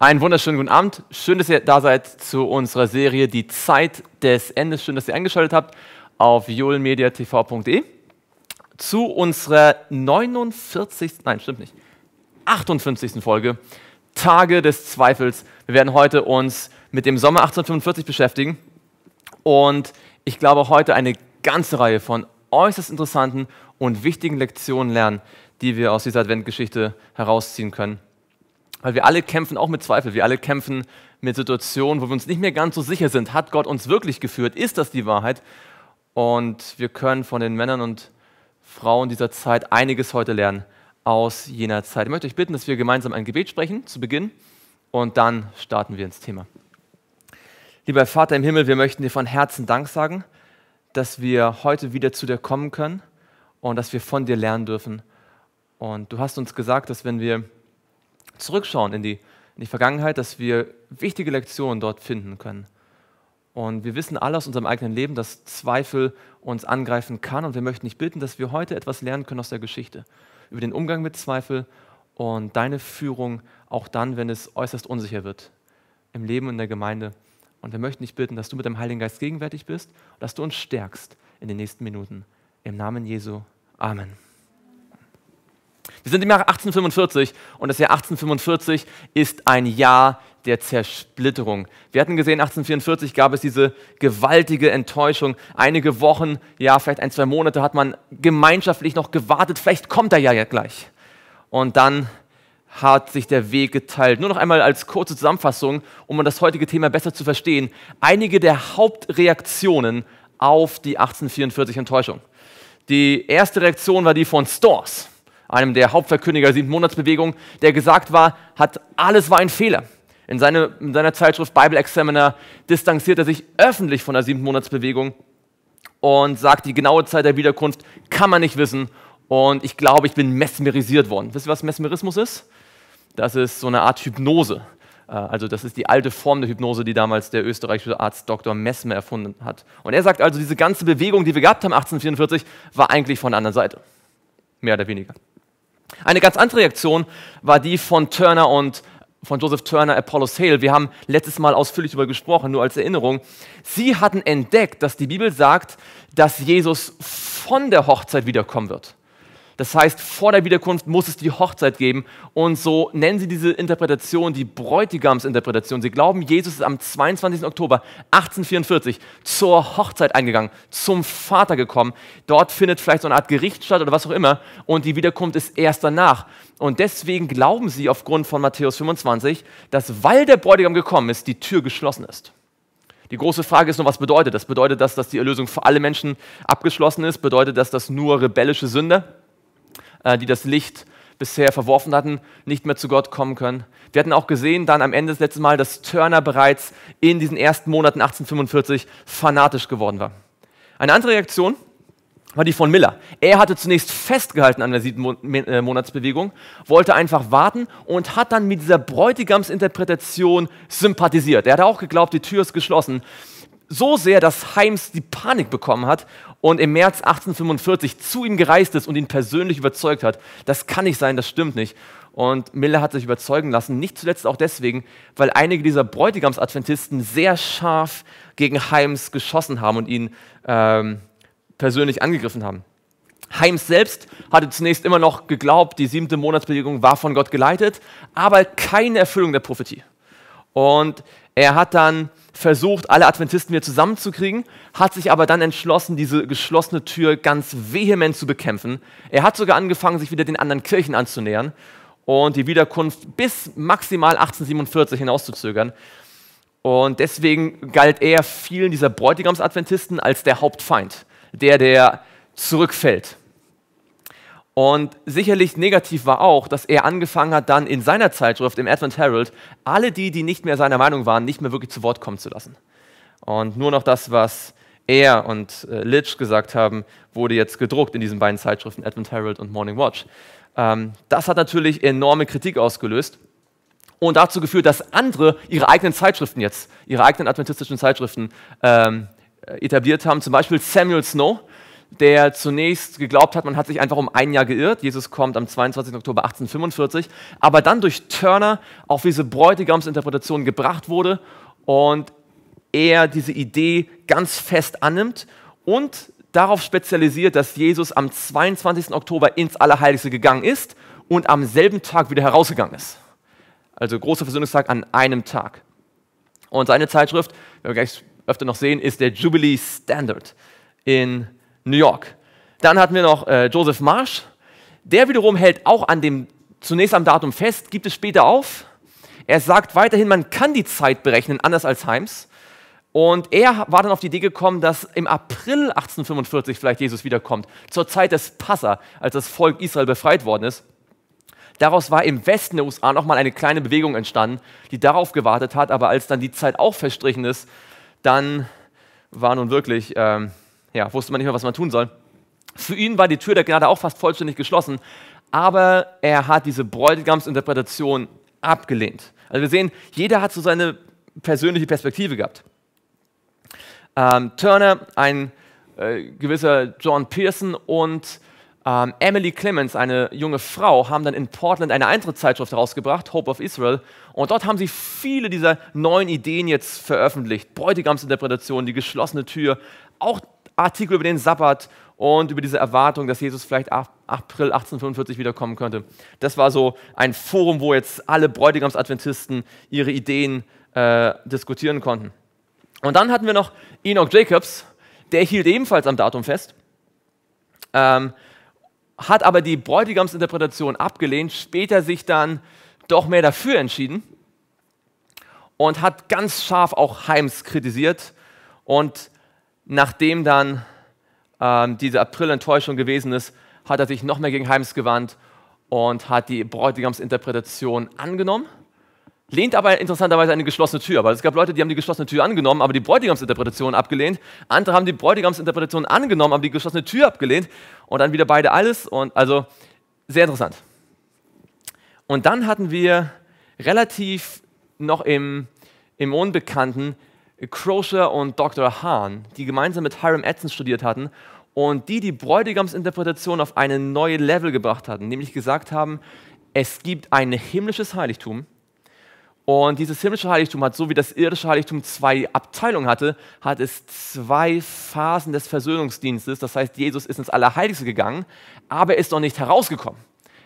Einen wunderschönen guten Abend. Schön, dass ihr da seid zu unserer Serie Die Zeit des Endes. Schön, dass ihr eingeschaltet habt auf joelmediatv.de. Zu unserer 58. Folge, Tage des Zweifels. Wir werden heute uns mit dem Sommer 1845 beschäftigen. Und ich glaube, heute eine ganze Reihe von äußerst interessanten und wichtigen Lektionen lernen, die wir aus dieser Adventgeschichte herausziehen können. Weil wir alle kämpfen auch mit Zweifel, wir alle kämpfen mit Situationen, wo wir uns nicht mehr ganz so sicher sind. Hat Gott uns wirklich geführt? Ist das die Wahrheit? Und wir können von den Männern und Frauen dieser Zeit einiges heute lernen aus jener Zeit. Ich möchte euch bitten, dass wir gemeinsam ein Gebet sprechen zu Beginn und dann starten wir ins Thema. Lieber Vater im Himmel, wir möchten dir von Herzen Dank sagen, dass wir heute wieder zu dir kommen können und dass wir von dir lernen dürfen. Und du hast uns gesagt, dass wenn wir zurückschauen in die Vergangenheit, dass wir wichtige Lektionen dort finden können. Und wir wissen alle aus unserem eigenen Leben, dass Zweifel uns angreifen kann. Und wir möchten dich bitten, dass wir heute etwas lernen können aus der Geschichte über den Umgang mit Zweifel und deine Führung, auch dann, wenn es äußerst unsicher wird im Leben und in der Gemeinde. Und wir möchten dich bitten, dass du mit dem Heiligen Geist gegenwärtig bist und dass du uns stärkst in den nächsten Minuten. Im Namen Jesu. Amen. Wir sind im Jahr 1845 und das Jahr 1845 ist ein Jahr der Zersplitterung. Wir hatten gesehen, 1844 gab es diese gewaltige Enttäuschung. Einige Wochen, ja vielleicht ein, zwei Monate hat man gemeinschaftlich noch gewartet, vielleicht kommt er ja gleich. Und dann hat sich der Weg geteilt. Nur noch einmal als kurze Zusammenfassung, um das heutige Thema besser zu verstehen. Einige der Hauptreaktionen auf die 1844-Enttäuschung. Die erste Reaktion war die von Storrs, einem der Hauptverkündiger der 7-Monats-Bewegung, der gesagt hat, alles war ein Fehler. In seiner Zeitschrift Bible Examiner distanziert er sich öffentlich von der 7-Monats-Bewegung und sagt, die genaue Zeit der Wiederkunft kann man nicht wissen und ich glaube, ich bin mesmerisiert worden. Wisst ihr, was Mesmerismus ist? Das ist so eine Art Hypnose. Also das ist die alte Form der Hypnose, die damals der österreichische Arzt Dr. Mesmer erfunden hat. Und er sagt also, diese ganze Bewegung, die wir gehabt haben 1844, war eigentlich von der anderen Seite. Mehr oder weniger. Eine ganz andere Reaktion war die von Turner und von Joseph Turner, Apollos Hale. Wir haben letztes Mal ausführlich darüber gesprochen, nur als Erinnerung. Sie hatten entdeckt, dass die Bibel sagt, dass Jesus von der Hochzeit wiederkommen wird. Das heißt, vor der Wiederkunft muss es die Hochzeit geben. Und so nennen sie diese Interpretation die Bräutigamsinterpretation. Sie glauben, Jesus ist am 22. Oktober 1844 zur Hochzeit eingegangen, zum Vater gekommen. Dort findet vielleicht so eine Art Gericht statt oder was auch immer. Und die Wiederkunft ist erst danach. Und deswegen glauben sie aufgrund von Matthäus 25, dass, weil der Bräutigam gekommen ist, die Tür geschlossen ist. Die große Frage ist nur, was bedeutet das? Bedeutet das, dass die Erlösung für alle Menschen abgeschlossen ist? Bedeutet das, dass nur rebellische Sünder, die das Licht bisher verworfen hatten, nicht mehr zu Gott kommen können? Wir hatten auch gesehen, dann am Ende des letzten Mal, dass Turner bereits in diesen ersten Monaten 1845 fanatisch geworden war. Eine andere Reaktion war die von Miller. Er hatte zunächst festgehalten an der 7-Monats-Bewegung, wollte einfach warten und hat dann mit dieser Bräutigamsinterpretation sympathisiert. Er hat auch geglaubt, die Tür ist geschlossen. So sehr, dass Heims die Panik bekommen hat und im März 1845 zu ihm gereist ist und ihn persönlich überzeugt hat. Das kann nicht sein, das stimmt nicht. Und Miller hat sich überzeugen lassen, nicht zuletzt auch deswegen, weil einige dieser Bräutigams-Adventisten sehr scharf gegen Heims geschossen haben und ihn persönlich angegriffen haben. Heims selbst hatte zunächst immer noch geglaubt, die 7. Monatsbewegung war von Gott geleitet, aber keine Erfüllung der Prophetie. Und er hat dann versucht, alle Adventisten wieder zusammenzukriegen, hat sich aber dann entschlossen, diese geschlossene Tür ganz vehement zu bekämpfen. Er hat sogar angefangen, sich wieder den anderen Kirchen anzunähern und die Wiederkunft bis maximal 1847 hinauszuzögern. Und deswegen galt er vielen dieser Bräutigams-Adventisten als der Hauptfeind, der zurückfällt. Und sicherlich negativ war auch, dass er angefangen hat, dann in seiner Zeitschrift, im Advent Herald, alle die nicht mehr seiner Meinung waren, nicht mehr wirklich zu Wort kommen zu lassen. Und nur noch das, was er und Litch gesagt haben, wurde jetzt gedruckt in diesen beiden Zeitschriften, Advent Herald und Morning Watch. Das hat natürlich enorme Kritik ausgelöst und dazu geführt, dass andere ihre eigenen Zeitschriften jetzt, ihre eigenen adventistischen Zeitschriften etabliert haben. Zum Beispiel Samuel Snow. der zunächst geglaubt hat, man hat sich einfach um ein Jahr geirrt. Jesus kommt am 22. Oktober 1845, aber dann durch Turner auf diese Bräutigamsinterpretation gebracht wurde und er diese Idee ganz fest annimmt und darauf spezialisiert, dass Jesus am 22. Oktober ins Allerheiligste gegangen ist und am selben Tag wieder herausgegangen ist. Also großer Versöhnungstag an einem Tag. Und seine Zeitschrift, werden wir gleich öfter noch sehen, ist der Jubilee Standard in New York. Dann hatten wir noch Joseph Marsh. Der wiederum hält auch zunächst am Datum fest, gibt es später auf. Er sagt weiterhin, man kann die Zeit berechnen, anders als Heims. Und er war dann auf die Idee gekommen, dass im April 1845 vielleicht Jesus wiederkommt, zur Zeit des Passa, als das Volk Israel befreit worden ist. Daraus war im Westen der USA nochmal eine kleine Bewegung entstanden, die darauf gewartet hat, aber als dann die Zeit auch verstrichen ist, dann war nun wirklich, wusste man nicht mehr, was man tun soll. Für ihn war die Tür der Gnade auch fast vollständig geschlossen, aber er hat diese Bräutigamsinterpretation abgelehnt. Also wir sehen, jeder hat so seine persönliche Perspektive gehabt. Turner, ein gewisser John Pearson und Emily Clemens, eine junge Frau, haben dann in Portland eine Eintrittszeitschrift herausgebracht, Hope of Israel, und dort haben sie viele dieser neuen Ideen jetzt veröffentlicht. Bräutigamsinterpretation, die geschlossene Tür, auch Artikel über den Sabbat und über diese Erwartung, dass Jesus vielleicht ab April 1845 wiederkommen könnte. Das war so ein Forum, wo jetzt alle Bräutigamsadventisten ihre Ideen diskutieren konnten. Und dann hatten wir noch Enoch Jacobs, der hielt ebenfalls am Datum fest, hat aber die Bräutigamsinterpretation abgelehnt, später sich dann doch mehr dafür entschieden und hat ganz scharf auch Heims kritisiert. Und nachdem dann diese April-Enttäuschung gewesen ist, hat er sich noch mehr gegen Heims gewandt und hat die Bräutigamsinterpretation angenommen, lehnt aber interessanterweise eine geschlossene Tür ab. Also es gab Leute, die haben die geschlossene Tür angenommen, aber die Bräutigamsinterpretation abgelehnt. Andere haben die Bräutigamsinterpretation angenommen, aber die geschlossene Tür abgelehnt. Und dann wieder beide alles. Und also sehr interessant. Und dann hatten wir relativ noch im Unbekannten Crosier und Dr. Hahn, die gemeinsam mit Hiram Edson studiert hatten und die Bräutigamsinterpretation auf eine neue Level gebracht hatten. Nämlich gesagt haben, es gibt ein himmlisches Heiligtum. Und dieses himmlische Heiligtum hat, so wie das irdische Heiligtum zwei Abteilungen hatte, hat es zwei Phasen des Versöhnungsdienstes. Das heißt, Jesus ist ins Allerheiligste gegangen, aber er ist noch nicht herausgekommen.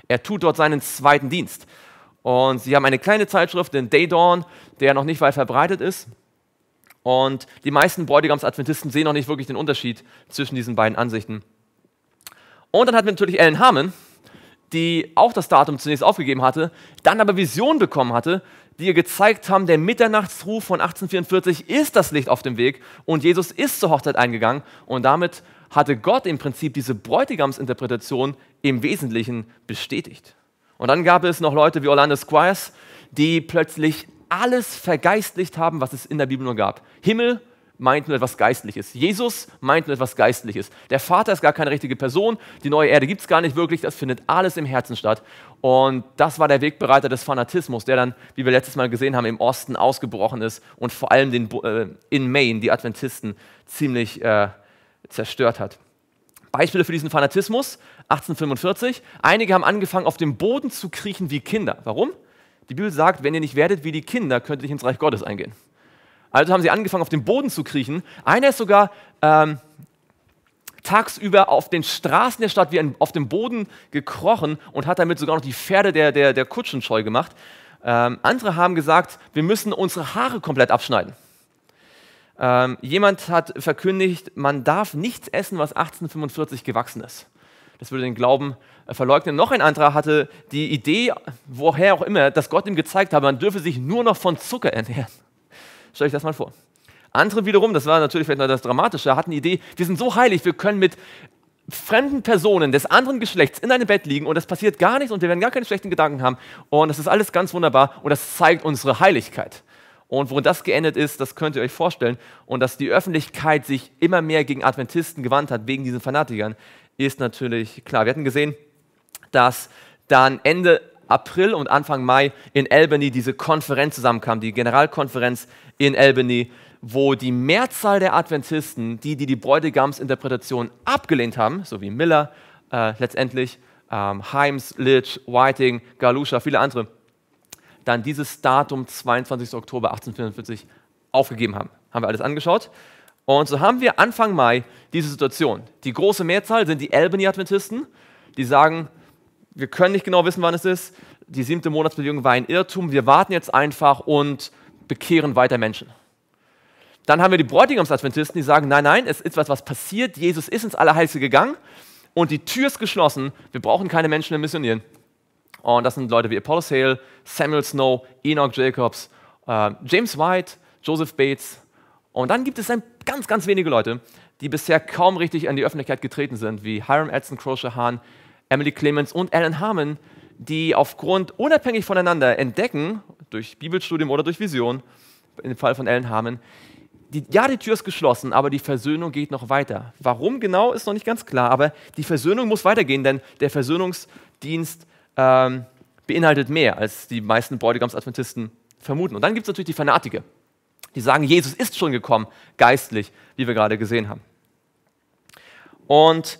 Er tut dort seinen zweiten Dienst. Und sie haben eine kleine Zeitschrift, den Daystar, der noch nicht weit verbreitet ist. Und die meisten Bräutigamsadventisten sehen noch nicht wirklich den Unterschied zwischen diesen beiden Ansichten. Und dann hatten wir natürlich Ellen Harmon, die auch das Datum zunächst aufgegeben hatte, dann aber Visionen bekommen hatte, die ihr gezeigt haben, der Mitternachtsruf von 1844 ist das Licht auf dem Weg und Jesus ist zur Hochzeit eingegangen und damit hatte Gott im Prinzip diese Bräutigamsinterpretation im Wesentlichen bestätigt. Und dann gab es noch Leute wie Orlando Squires, die plötzlich alles vergeistlicht haben, was es in der Bibel nur gab. Himmel meint nur etwas Geistliches. Jesus meint nur etwas Geistliches. Der Vater ist gar keine richtige Person, die neue Erde gibt es gar nicht wirklich, das findet alles im Herzen statt. Und das war der Wegbereiter des Fanatismus, der dann, wie wir letztes Mal gesehen haben, im Osten ausgebrochen ist und vor allem in Maine die Adventisten ziemlich zerstört hat. Beispiele für diesen Fanatismus, 1845, einige haben angefangen, auf dem Boden zu kriechen wie Kinder. Warum? Die Bibel sagt, wenn ihr nicht werdet wie die Kinder, könnt ihr nicht ins Reich Gottes eingehen. Also haben sie angefangen, auf den Boden zu kriechen. Einer ist sogar tagsüber auf den Straßen der Stadt wie auf dem Boden gekrochen und hat damit sogar noch die Pferde der Kutschen scheu gemacht. Andere haben gesagt, wir müssen unsere Haare komplett abschneiden. Jemand hat verkündigt, man darf nichts essen, was 1845 gewachsen ist. Das würde den Glauben verleugnen. Noch ein anderer hatte die Idee, woher auch immer, dass Gott ihm gezeigt hat, man dürfe sich nur noch von Zucker ernähren. Stell euch das mal vor. Andere wiederum, das war natürlich vielleicht noch das Dramatische, hatten die Idee, wir sind so heilig, wir können mit fremden Personen des anderen Geschlechts in einem Bett liegen und das passiert gar nichts und wir werden gar keine schlechten Gedanken haben und das ist alles ganz wunderbar und das zeigt unsere Heiligkeit. Und worin das geendet ist, das könnt ihr euch vorstellen und dass die Öffentlichkeit sich immer mehr gegen Adventisten gewandt hat, wegen diesen Fanatikern, ist natürlich klar. Wir hatten gesehen, dass dann Ende April und Anfang Mai in Albany diese Konferenz zusammenkam, die Generalkonferenz in Albany, wo die Mehrzahl der Adventisten, die Bräutigams-Interpretation abgelehnt haben, so wie Miller letztendlich, Heims, Litch, Whiting, Galusha, viele andere, dann dieses Datum 22. Oktober 1844 aufgegeben haben. Haben wir alles angeschaut. Und so haben wir Anfang Mai diese Situation. Die große Mehrzahl sind die Albany-Adventisten, die sagen, wir können nicht genau wissen, wann es ist. Die 7. Monatsbegehung war ein Irrtum. Wir warten jetzt einfach und bekehren weiter Menschen. Dann haben wir die Bräutigams-Adventisten, die sagen, nein, nein, es ist was passiert. Jesus ist ins Allerheiligste gegangen und die Tür ist geschlossen. Wir brauchen keine Menschen mehr missionieren. Und das sind Leute wie Apollos Hale, Samuel Snow, Enoch Jacobs, James White, Joseph Bates. Und dann gibt es dann ganz, ganz wenige Leute, die bisher kaum richtig an die Öffentlichkeit getreten sind, wie Hiram Edson, Crosier, Emily Clemens und Ellen Harmon, die aufgrund unabhängig voneinander entdecken, durch Bibelstudium oder durch Vision, im Fall von Ellen Harmon, die Tür ist geschlossen, aber die Versöhnung geht noch weiter. Warum genau, ist noch nicht ganz klar, aber die Versöhnung muss weitergehen, denn der Versöhnungsdienst beinhaltet mehr, als die meisten Bräutigams-Adventisten vermuten. Und dann gibt es natürlich die Fanatiker, die sagen, Jesus ist schon gekommen, geistlich, wie wir gerade gesehen haben. Und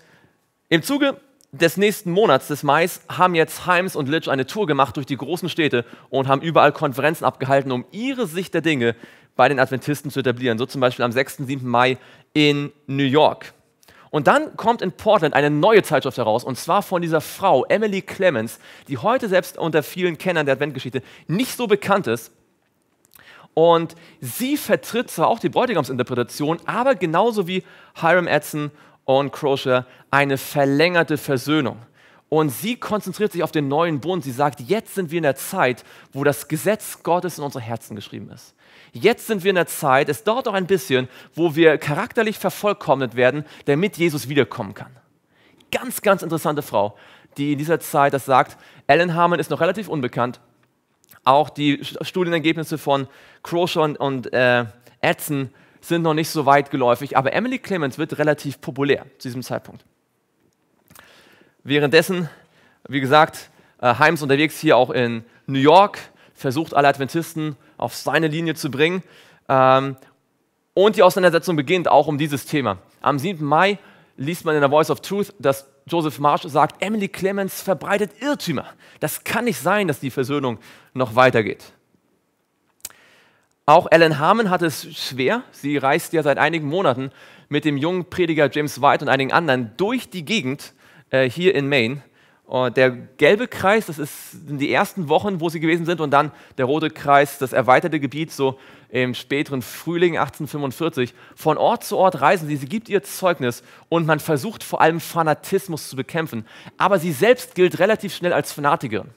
im Zuge des nächsten Monats, des Mai, haben jetzt Heims und Litch eine Tour gemacht durch die großen Städte und haben überall Konferenzen abgehalten, um ihre Sicht der Dinge bei den Adventisten zu etablieren. So zum Beispiel am 6. und 7. Mai in New York. Und dann kommt in Portland eine neue Zeitschrift heraus, und zwar von dieser Frau, Emily Clemens, die heute selbst unter vielen Kennern der Adventgeschichte nicht so bekannt ist. Und sie vertritt zwar auch die Bräutigamsinterpretation, aber genauso wie Hiram Edson und Crosier eine verlängerte Versöhnung. Und sie konzentriert sich auf den neuen Bund. Sie sagt, jetzt sind wir in der Zeit, wo das Gesetz Gottes in unsere Herzen geschrieben ist. Jetzt sind wir in der Zeit, es dauert noch ein bisschen, wo wir charakterlich vervollkommnet werden, damit Jesus wiederkommen kann. Ganz, ganz interessante Frau, die in dieser Zeit das sagt. Ellen Harmon ist noch relativ unbekannt. Auch die Studienergebnisse von Crosier und Edson sind noch nicht so weit geläufig, aber Emily Clemens wird relativ populär zu diesem Zeitpunkt. Währenddessen, wie gesagt, Heims unterwegs hier auch in New York, versucht alle Adventisten auf seine Linie zu bringen. Und die Auseinandersetzung beginnt auch um dieses Thema. Am 7. Mai liest man in der Voice of Truth, dass Joseph Marsh sagt, Emily Clemens verbreitet Irrtümer. Das kann nicht sein, dass die Versöhnung noch weitergeht. Auch Ellen Harmon hat es schwer. Sie reist ja seit einigen Monaten mit dem jungen Prediger James White und einigen anderen durch die Gegend hier in Maine. Der gelbe Kreis, das sind die ersten Wochen, wo sie gewesen sind, und dann der rote Kreis, das erweiterte Gebiet, so im späteren Frühling 1845. Von Ort zu Ort reisen sie, sie gibt ihr Zeugnis und man versucht vor allem Fanatismus zu bekämpfen. Aber sie selbst gilt relativ schnell als Fanatikerin.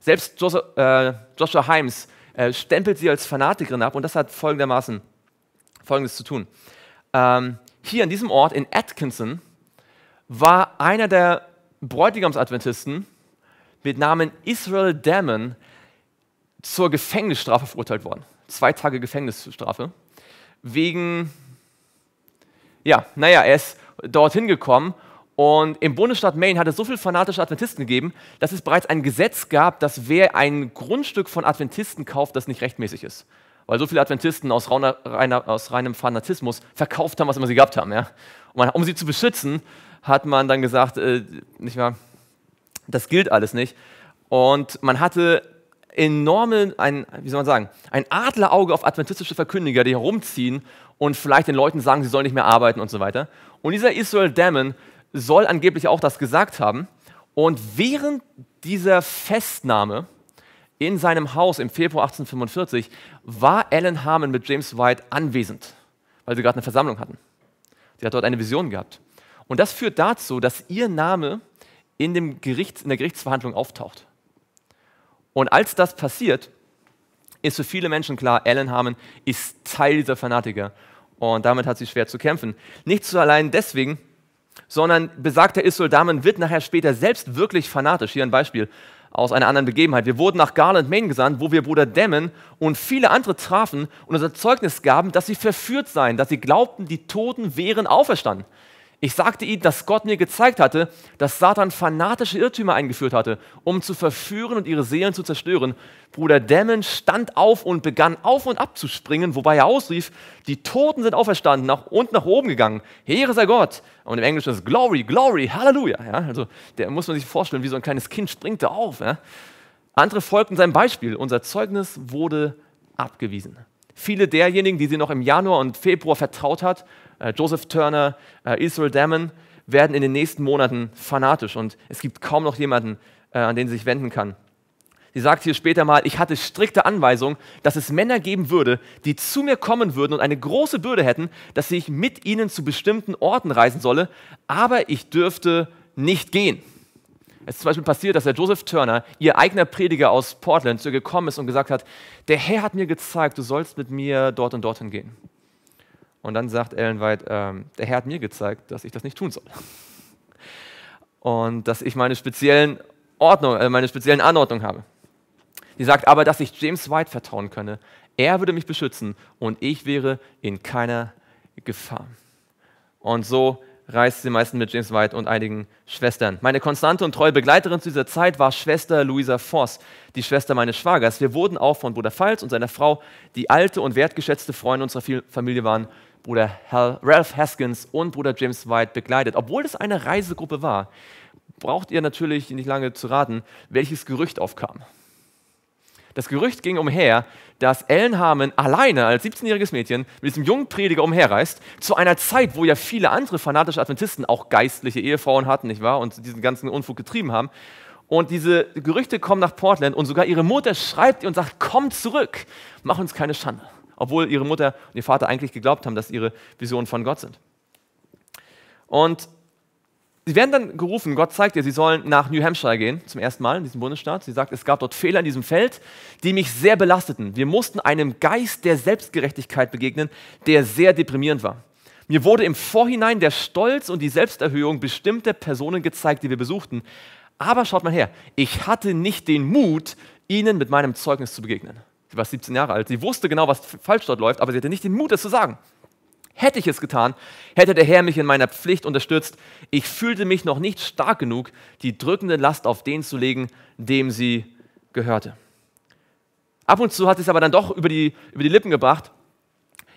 Selbst Joshua Heims stempelt sie als Fanatikerin ab, und das hat Folgendes zu tun. Hier an diesem Ort in Atkinson war einer der Bräutigams-Adventisten mit Namen Israel Damon zur Gefängnisstrafe verurteilt worden. 2 Tage Gefängnisstrafe. Er ist dorthin gekommen und im Bundesstaat Maine hat es so viele fanatische Adventisten gegeben, dass es bereits ein Gesetz gab, dass wer ein Grundstück von Adventisten kauft, das nicht rechtmäßig ist. Weil so viele Adventisten aus reinem Fanatismus verkauft haben, was immer sie gehabt haben. Ja? Um sie zu beschützen, hat man dann gesagt, nicht wahr, das gilt alles nicht. Und man hatte ein Adlerauge auf adventistische Verkündiger, die herumziehen und vielleicht den Leuten sagen, sie sollen nicht mehr arbeiten und so weiter. Und dieser Israel Damon soll angeblich auch das gesagt haben. Und während dieser Festnahme in seinem Haus im Februar 1845 war Ellen Harmon mit James White anwesend, weil sie gerade eine Versammlung hatten. Sie hat dort eine Vision gehabt. Und das führt dazu, dass ihr Name in der Gerichtsverhandlung auftaucht. Und als das passiert, ist für viele Menschen klar, Ellen Harmon ist Teil dieser Fanatiker. Und damit hat sie schwer zu kämpfen. Nicht so allein deswegen, sondern besagter Israel Damon wird nachher später selbst wirklich fanatisch. Hier ein Beispiel aus einer anderen Begebenheit. Wir wurden nach Garland, Maine gesandt, wo wir Bruder Damon und viele andere trafen und unser Zeugnis gaben, dass sie verführt seien, dass sie glaubten, die Toten wären auferstanden. Ich sagte ihnen, dass Gott mir gezeigt hatte, dass Satan fanatische Irrtümer eingeführt hatte, um zu verführen und ihre Seelen zu zerstören. Bruder Damon stand auf und begann auf und ab zu springen, wobei er ausrief, die Toten sind auferstanden und nach oben gegangen. Ehre sei Gott. Und im Englischen ist Glory, Glory, Halleluja. Ja, also der muss man sich vorstellen, wie so ein kleines Kind springt er auf. Ja. Andere folgten seinem Beispiel. Unser Zeugnis wurde abgewiesen. Viele derjenigen, die sie noch im Januar und Februar vertraut hat, Joseph Turner, Israel Damon, werden in den nächsten Monaten fanatisch und es gibt kaum noch jemanden, an den sie sich wenden kann. Sie sagt hier später mal, ich hatte strikte Anweisungen, dass es Männer geben würde, die zu mir kommen würden und eine große Bürde hätten, dass ich mit ihnen zu bestimmten Orten reisen solle, aber ich dürfte nicht gehen. Es ist zum Beispiel passiert, dass der Joseph Turner, ihr eigener Prediger aus Portland, zu ihr gekommen ist und gesagt hat, der Herr hat mir gezeigt, du sollst mit mir dort und dorthin gehen. Und dann sagt Ellen White, der Herr hat mir gezeigt, dass ich das nicht tun soll. Und dass ich meine speziellen Anordnungen habe. Sie sagt aber, dass ich James White vertrauen könne. Er würde mich beschützen und ich wäre in keiner Gefahr. Und so reist sie meistens mit James White und einigen Schwestern. Meine konstante und treue Begleiterin zu dieser Zeit war Schwester Louisa Voss, die Schwester meines Schwagers. Wir wurden auch von Bruder Falz und seiner Frau, die alte und wertgeschätzte Freunde unserer Familie waren, Bruder Ralph Haskins und Bruder James White begleitet. Obwohl es eine Reisegruppe war, braucht ihr natürlich nicht lange zu raten, welches Gerücht aufkam. Das Gerücht ging umher, dass Ellen Harmon alleine als 17-jähriges Mädchen mit diesem jungen Prediger umherreist, zu einer Zeit, wo ja viele andere fanatische Adventisten auch geistliche Ehefrauen hatten, nicht wahr? Und diesen ganzen Unfug getrieben haben. Und diese Gerüchte kommen nach Portland und sogar ihre Mutter schreibt ihr und sagt, komm zurück, mach uns keine Schande. Obwohl ihre Mutter und ihr Vater eigentlich geglaubt haben, dass ihre Visionen von Gott sind. Und sie werden dann gerufen, Gott zeigt ihr, sie sollen nach New Hampshire gehen, zum ersten Mal in diesem Bundesstaat. Sie sagt, es gab dort Fehler in diesem Feld, die mich sehr belasteten. Wir mussten einem Geist der Selbstgerechtigkeit begegnen, der sehr deprimierend war. Mir wurde im Vorhinein der Stolz und die Selbsterhöhung bestimmter Personen gezeigt, die wir besuchten. Aber schaut mal her, ich hatte nicht den Mut, ihnen mit meinem Zeugnis zu begegnen. Sie war 17 Jahre alt, sie wusste genau, was falsch dort läuft, aber sie hatte nicht den Mut, das zu sagen. Hätte ich es getan, hätte der Herr mich in meiner Pflicht unterstützt. Ich fühlte mich noch nicht stark genug, die drückende Last auf den zu legen, dem sie gehörte. Ab und zu hat sie es aber dann doch über die Lippen gebracht.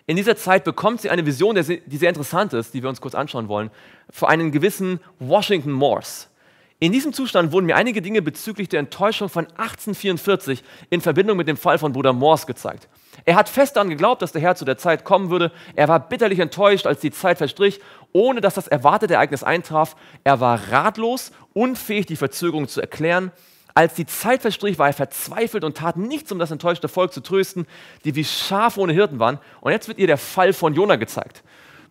In dieser Zeit bekommt sie eine Vision, die sehr interessant ist, die wir uns kurz anschauen wollen, für einen gewissen Washington Morse. In diesem Zustand wurden mir einige Dinge bezüglich der Enttäuschung von 1844 in Verbindung mit dem Fall von Bruder Morse gezeigt. Er hat fest daran geglaubt, dass der Herr zu der Zeit kommen würde. Er war bitterlich enttäuscht, als die Zeit verstrich, ohne dass das erwartete Ereignis eintraf. Er war ratlos, unfähig, die Verzögerung zu erklären. Als die Zeit verstrich, war er verzweifelt und tat nichts, um das enttäuschte Volk zu trösten, die wie Schafe ohne Hirten waren. Und jetzt wird ihr der Fall von Jonah gezeigt.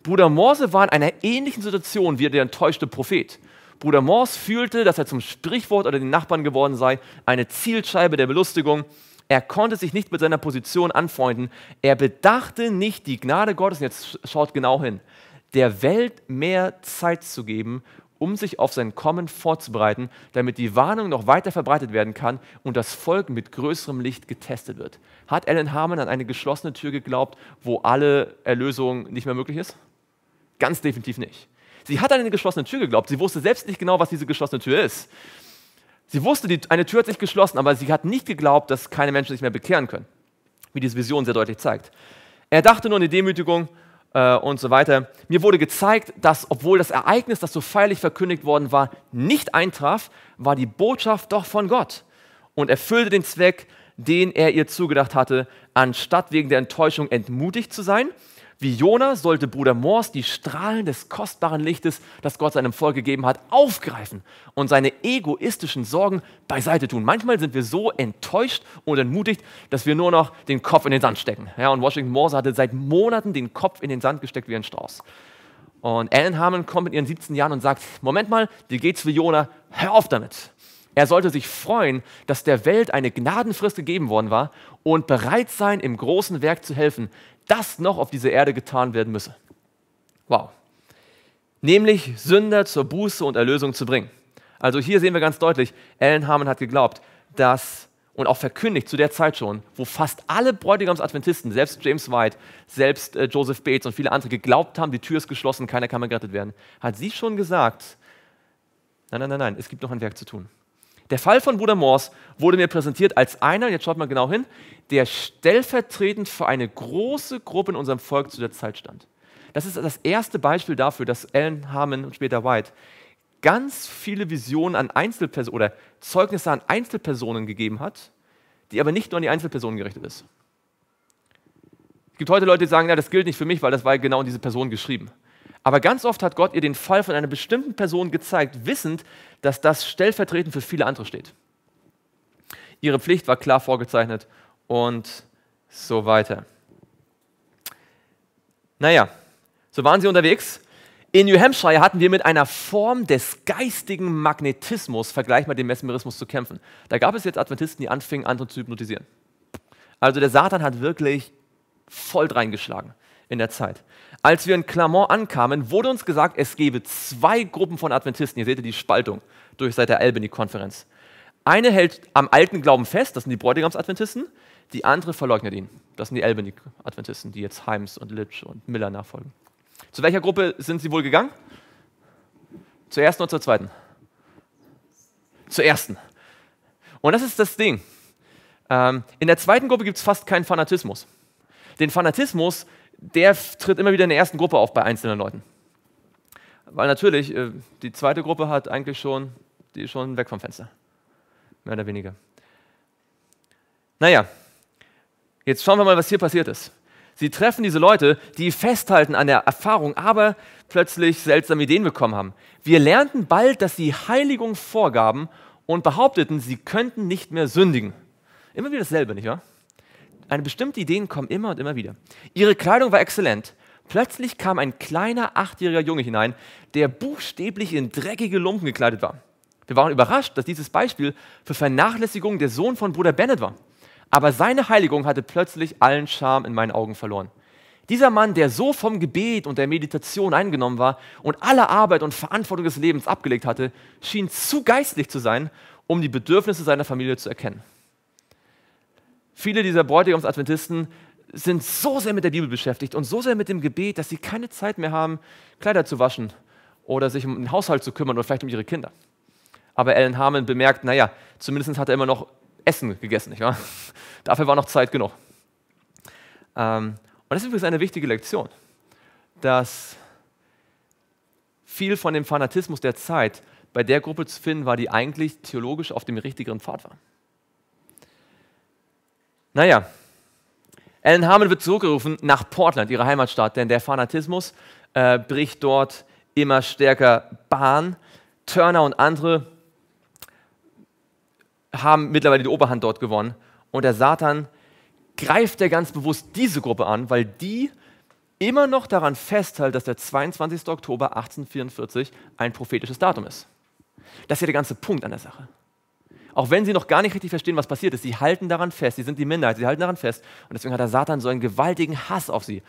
Bruder Morse war in einer ähnlichen Situation wie der enttäuschte Prophet. Bruder Morse fühlte, dass er zum Sprichwort oder den Nachbarn geworden sei, eine Zielscheibe der Belustigung. Er konnte sich nicht mit seiner Position anfreunden. Er bedachte nicht die Gnade Gottes, und jetzt schaut genau hin, der Welt mehr Zeit zu geben, um sich auf sein Kommen vorzubereiten, damit die Warnung noch weiter verbreitet werden kann und das Volk mit größerem Licht getestet wird. Hat Ellen Harmon an eine geschlossene Tür geglaubt, wo alle Erlösung nicht mehr möglich ist? Ganz definitiv nicht. Sie hat an eine geschlossene Tür geglaubt. Sie wusste selbst nicht genau, was diese geschlossene Tür ist. Sie wusste, eine Tür hat sich geschlossen, aber sie hat nicht geglaubt, dass keine Menschen sich mehr bekehren können, wie diese Vision sehr deutlich zeigt. Er dachte nur an die Demütigung und so weiter. Mir wurde gezeigt, dass, obwohl das Ereignis, das so feierlich verkündigt worden war, nicht eintraf, war die Botschaft doch von Gott und erfüllte den Zweck, den er ihr zugedacht hatte, anstatt wegen der Enttäuschung entmutigt zu sein. Wie Jonah sollte Bruder Morse die Strahlen des kostbaren Lichtes, das Gott seinem Volk gegeben hat, aufgreifen und seine egoistischen Sorgen beiseite tun. Manchmal sind wir so enttäuscht und entmutigt, dass wir nur noch den Kopf in den Sand stecken. Ja, und Washington Morse hatte seit Monaten den Kopf in den Sand gesteckt wie ein Strauß. Und Ellen Harmon kommt mit ihren 17 Jahren und sagt, Moment mal, dir geht's wie Jonah, hör auf damit. Er sollte sich freuen, dass der Welt eine Gnadenfrist gegeben worden war und bereit sein, im großen Werk zu helfen, das noch auf dieser Erde getan werden müsse. Wow. Nämlich Sünder zur Buße und Erlösung zu bringen. Also hier sehen wir ganz deutlich, Ellen Harmon hat geglaubt, dass und auch verkündigt, zu der Zeit schon, wo fast alle Bräutigams-Adventisten, selbst James White, selbst Joseph Bates und viele andere geglaubt haben, die Tür ist geschlossen, keiner kann mehr gerettet werden, hat sie schon gesagt, nein, es gibt noch ein Werk zu tun. Der Fall von Bruder Morse wurde mir präsentiert als einer, jetzt schaut mal genau hin, der stellvertretend für eine große Gruppe in unserem Volk zu der Zeit stand. Das ist das erste Beispiel dafür, dass Ellen Harmon und später White ganz viele Visionen an Einzelpersonen oder Zeugnisse an Einzelpersonen gegeben hat, die aber nicht nur an die Einzelpersonen gerichtet ist. Es gibt heute Leute, die sagen, na, das gilt nicht für mich, weil das war genau an diese Person geschrieben. Aber ganz oft hat Gott ihr den Fall von einer bestimmten Person gezeigt, wissend, dass das stellvertretend für viele andere steht. Ihre Pflicht war klar vorgezeichnet und so weiter. Naja, so waren sie unterwegs. In New Hampshire hatten wir mit einer Form des geistigen Magnetismus, vergleichbar dem Mesmerismus, zu kämpfen. Da gab es jetzt Adventisten, die anfingen, andere zu hypnotisieren. Also der Satan hat wirklich voll reingeschlagen in der Zeit. Als wir in Clermont ankamen, wurde uns gesagt, es gebe zwei Gruppen von Adventisten. Hier seht ihr die Spaltung durch seit der Albany-Konferenz. Eine hält am alten Glauben fest, das sind die Bräutigams-Adventisten, die andere verleugnet ihn. Das sind die Albany-Adventisten, die jetzt Heims und Litch und Miller nachfolgen. Zu welcher Gruppe sind sie wohl gegangen? Zur ersten oder zur zweiten? Zur ersten. Und das ist das Ding. In der zweiten Gruppe gibt es fast keinen Fanatismus. Den Fanatismus, der tritt immer wieder in der ersten Gruppe auf bei einzelnen Leuten. Weil natürlich, die zweite Gruppe hat eigentlich schon, die ist schon weg vom Fenster. Mehr oder weniger. Naja, jetzt schauen wir mal, was hier passiert ist. Sie treffen diese Leute, die festhalten an der Erfahrung, aber plötzlich seltsame Ideen bekommen haben. Wir lernten bald, dass sie Heiligung vorgaben und behaupteten, sie könnten nicht mehr sündigen. Immer wieder dasselbe, nicht wahr? Eine bestimmte Ideen kommen immer und immer wieder. Ihre Kleidung war exzellent. Plötzlich kam ein kleiner 8-jähriger Junge hinein, der buchstäblich in dreckige Lumpen gekleidet war. Wir waren überrascht, dass dieses Beispiel für Vernachlässigung der Sohn von Bruder Bennett war. Aber seine Heiligung hatte plötzlich allen Charme in meinen Augen verloren. Dieser Mann, der so vom Gebet und der Meditation eingenommen war und alle Arbeit und Verantwortung des Lebens abgelegt hatte, schien zu geistlich zu sein, um die Bedürfnisse seiner Familie zu erkennen. Viele dieser Bräutigams-Adventisten sind so sehr mit der Bibel beschäftigt und so sehr mit dem Gebet, dass sie keine Zeit mehr haben, Kleider zu waschen oder sich um den Haushalt zu kümmern oder vielleicht um ihre Kinder. Aber Ellen Harmon bemerkt, naja, zumindest hat er immer noch Essen gegessen, nicht wahr? Dafür war noch Zeit genug. Und das ist übrigens eine wichtige Lektion, dass viel von dem Fanatismus der Zeit bei der Gruppe zu finden war, die eigentlich theologisch auf dem richtigeren Pfad war. Naja, Ellen Harmon wird zurückgerufen nach Portland, ihre Heimatstadt, denn der Fanatismus bricht dort immer stärker Bahn. Turner und andere haben mittlerweile die Oberhand dort gewonnen. Und der Satan greift ja ganz bewusst diese Gruppe an, weil die immer noch daran festhält, dass der 22. Oktober 1844 ein prophetisches Datum ist. Das ist ja der ganze Punkt an der Sache. Auch wenn sie noch gar nicht richtig verstehen, was passiert ist, sie halten daran fest, sie sind die Minderheit, sie halten daran fest. Und deswegen hat der Satan so einen gewaltigen Hass auf sie.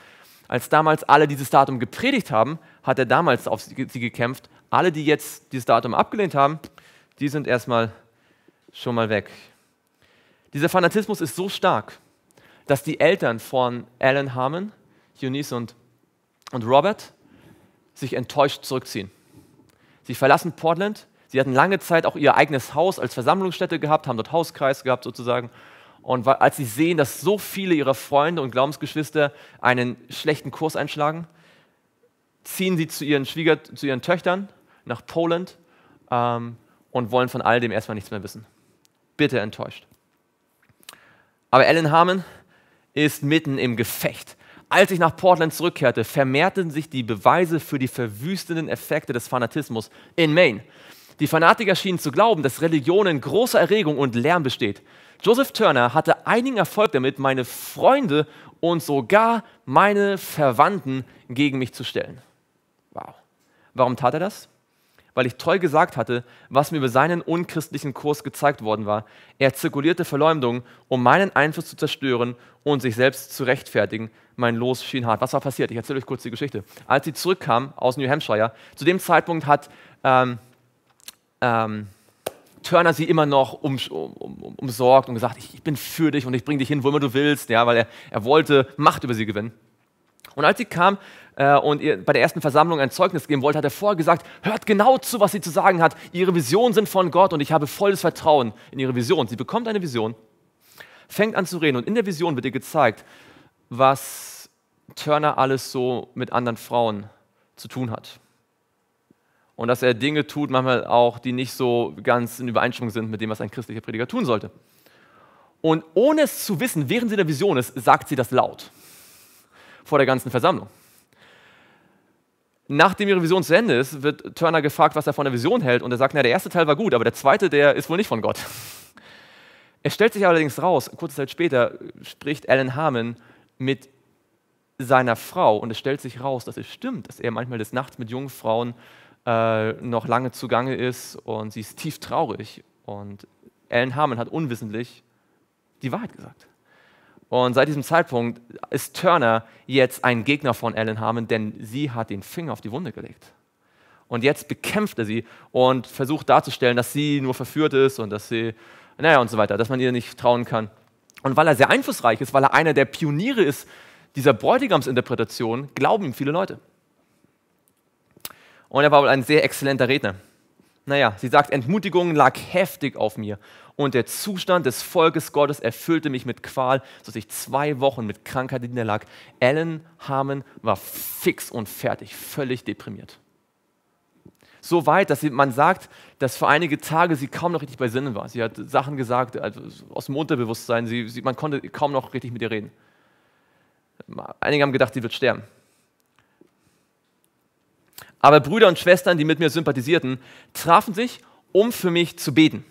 Als damals alle dieses Datum gepredigt haben, hat er damals auf sie gekämpft. Alle, die jetzt dieses Datum abgelehnt haben, die sind erstmal schon mal weg. Dieser Fanatismus ist so stark, dass die Eltern von Ellen Harmon, Eunice und Robert, sich enttäuscht zurückziehen. Sie verlassen Portland. Sie hatten lange Zeit auch ihr eigenes Haus als Versammlungsstätte gehabt, haben dort Hauskreis gehabt sozusagen. Und als sie sehen, dass so viele ihrer Freunde und Glaubensgeschwister einen schlechten Kurs einschlagen, ziehen sie zu ihren Töchtern nach Poland und wollen von all dem erstmal nichts mehr wissen. Bitter enttäuscht. Aber Ellen Harmon ist mitten im Gefecht. Als ich nach Portland zurückkehrte, vermehrten sich die Beweise für die verwüstenden Effekte des Fanatismus in Maine. Die Fanatiker schienen zu glauben, dass Religion in großer Erregung und Lärm besteht. Joseph Turner hatte einigen Erfolg damit, meine Freunde und sogar meine Verwandten gegen mich zu stellen. Wow. Warum tat er das? Weil ich treu gesagt hatte, was mir über seinen unchristlichen Kurs gezeigt worden war. Er zirkulierte Verleumdungen, um meinen Einfluss zu zerstören und sich selbst zu rechtfertigen. Mein Los schien hart. Was war passiert? Ich erzähle euch kurz die Geschichte. Als sie zurückkam aus New Hampshire, zu dem Zeitpunkt hat Turner sie immer noch umsorgt und gesagt, ich bin für dich und ich bringe dich hin, wo immer du willst, ja, weil er wollte Macht über sie gewinnen. Und als sie kam und ihr bei der ersten Versammlung ein Zeugnis geben wollte, hat er vorher gesagt, hört genau zu, was sie zu sagen hat. Ihre Visionen sind von Gott und ich habe volles Vertrauen in ihre Vision. Sie bekommt eine Vision, fängt an zu reden und in der Vision wird ihr gezeigt, was Turner alles so mit anderen Frauen zu tun hat. Und dass er Dinge tut, manchmal auch, die nicht so ganz in Übereinstimmung sind mit dem, was ein christlicher Prediger tun sollte. Und ohne es zu wissen, während sie in der Vision ist, sagt sie das laut. Vor der ganzen Versammlung. Nachdem ihre Vision zu Ende ist, wird Turner gefragt, was er von der Vision hält. Und er sagt, na, der erste Teil war gut, aber der zweite, der ist wohl nicht von Gott. Es stellt sich allerdings raus, kurze Zeit später spricht Ellen Harmon mit seiner Frau. Und es stellt sich raus, dass es stimmt, dass er manchmal des Nachts mit jungen Frauen noch lange zugange ist. Und sie ist tief traurig. Und Ellen Harmon hat unwissentlich die Wahrheit gesagt. Und seit diesem Zeitpunkt ist Turner jetzt ein Gegner von Ellen Harmon, denn sie hat den Finger auf die Wunde gelegt. Und jetzt bekämpft er sie und versucht darzustellen, dass sie nur verführt ist und dass sie, naja und so weiter, dass man ihr nicht trauen kann. Und weil er sehr einflussreich ist, weil er einer der Pioniere ist dieser Bräutigamsinterpretation, glauben ihm viele Leute. Und er war wohl ein sehr exzellenter Redner. Naja, sie sagt, Entmutigung lag heftig auf mir und der Zustand des Volkes Gottes erfüllte mich mit Qual, sodass ich 2 Wochen mit Krankheit niederlag. Ellen Harmon war fix und fertig, völlig deprimiert. So weit, dass man sagt, dass für einige Tage sie kaum noch richtig bei Sinnen war. Sie hat Sachen gesagt, also aus dem Unterbewusstsein, man konnte kaum noch richtig mit ihr reden. Einige haben gedacht, sie wird sterben. Aber Brüder und Schwestern, die mit mir sympathisierten, trafen sich, um für mich zu beten.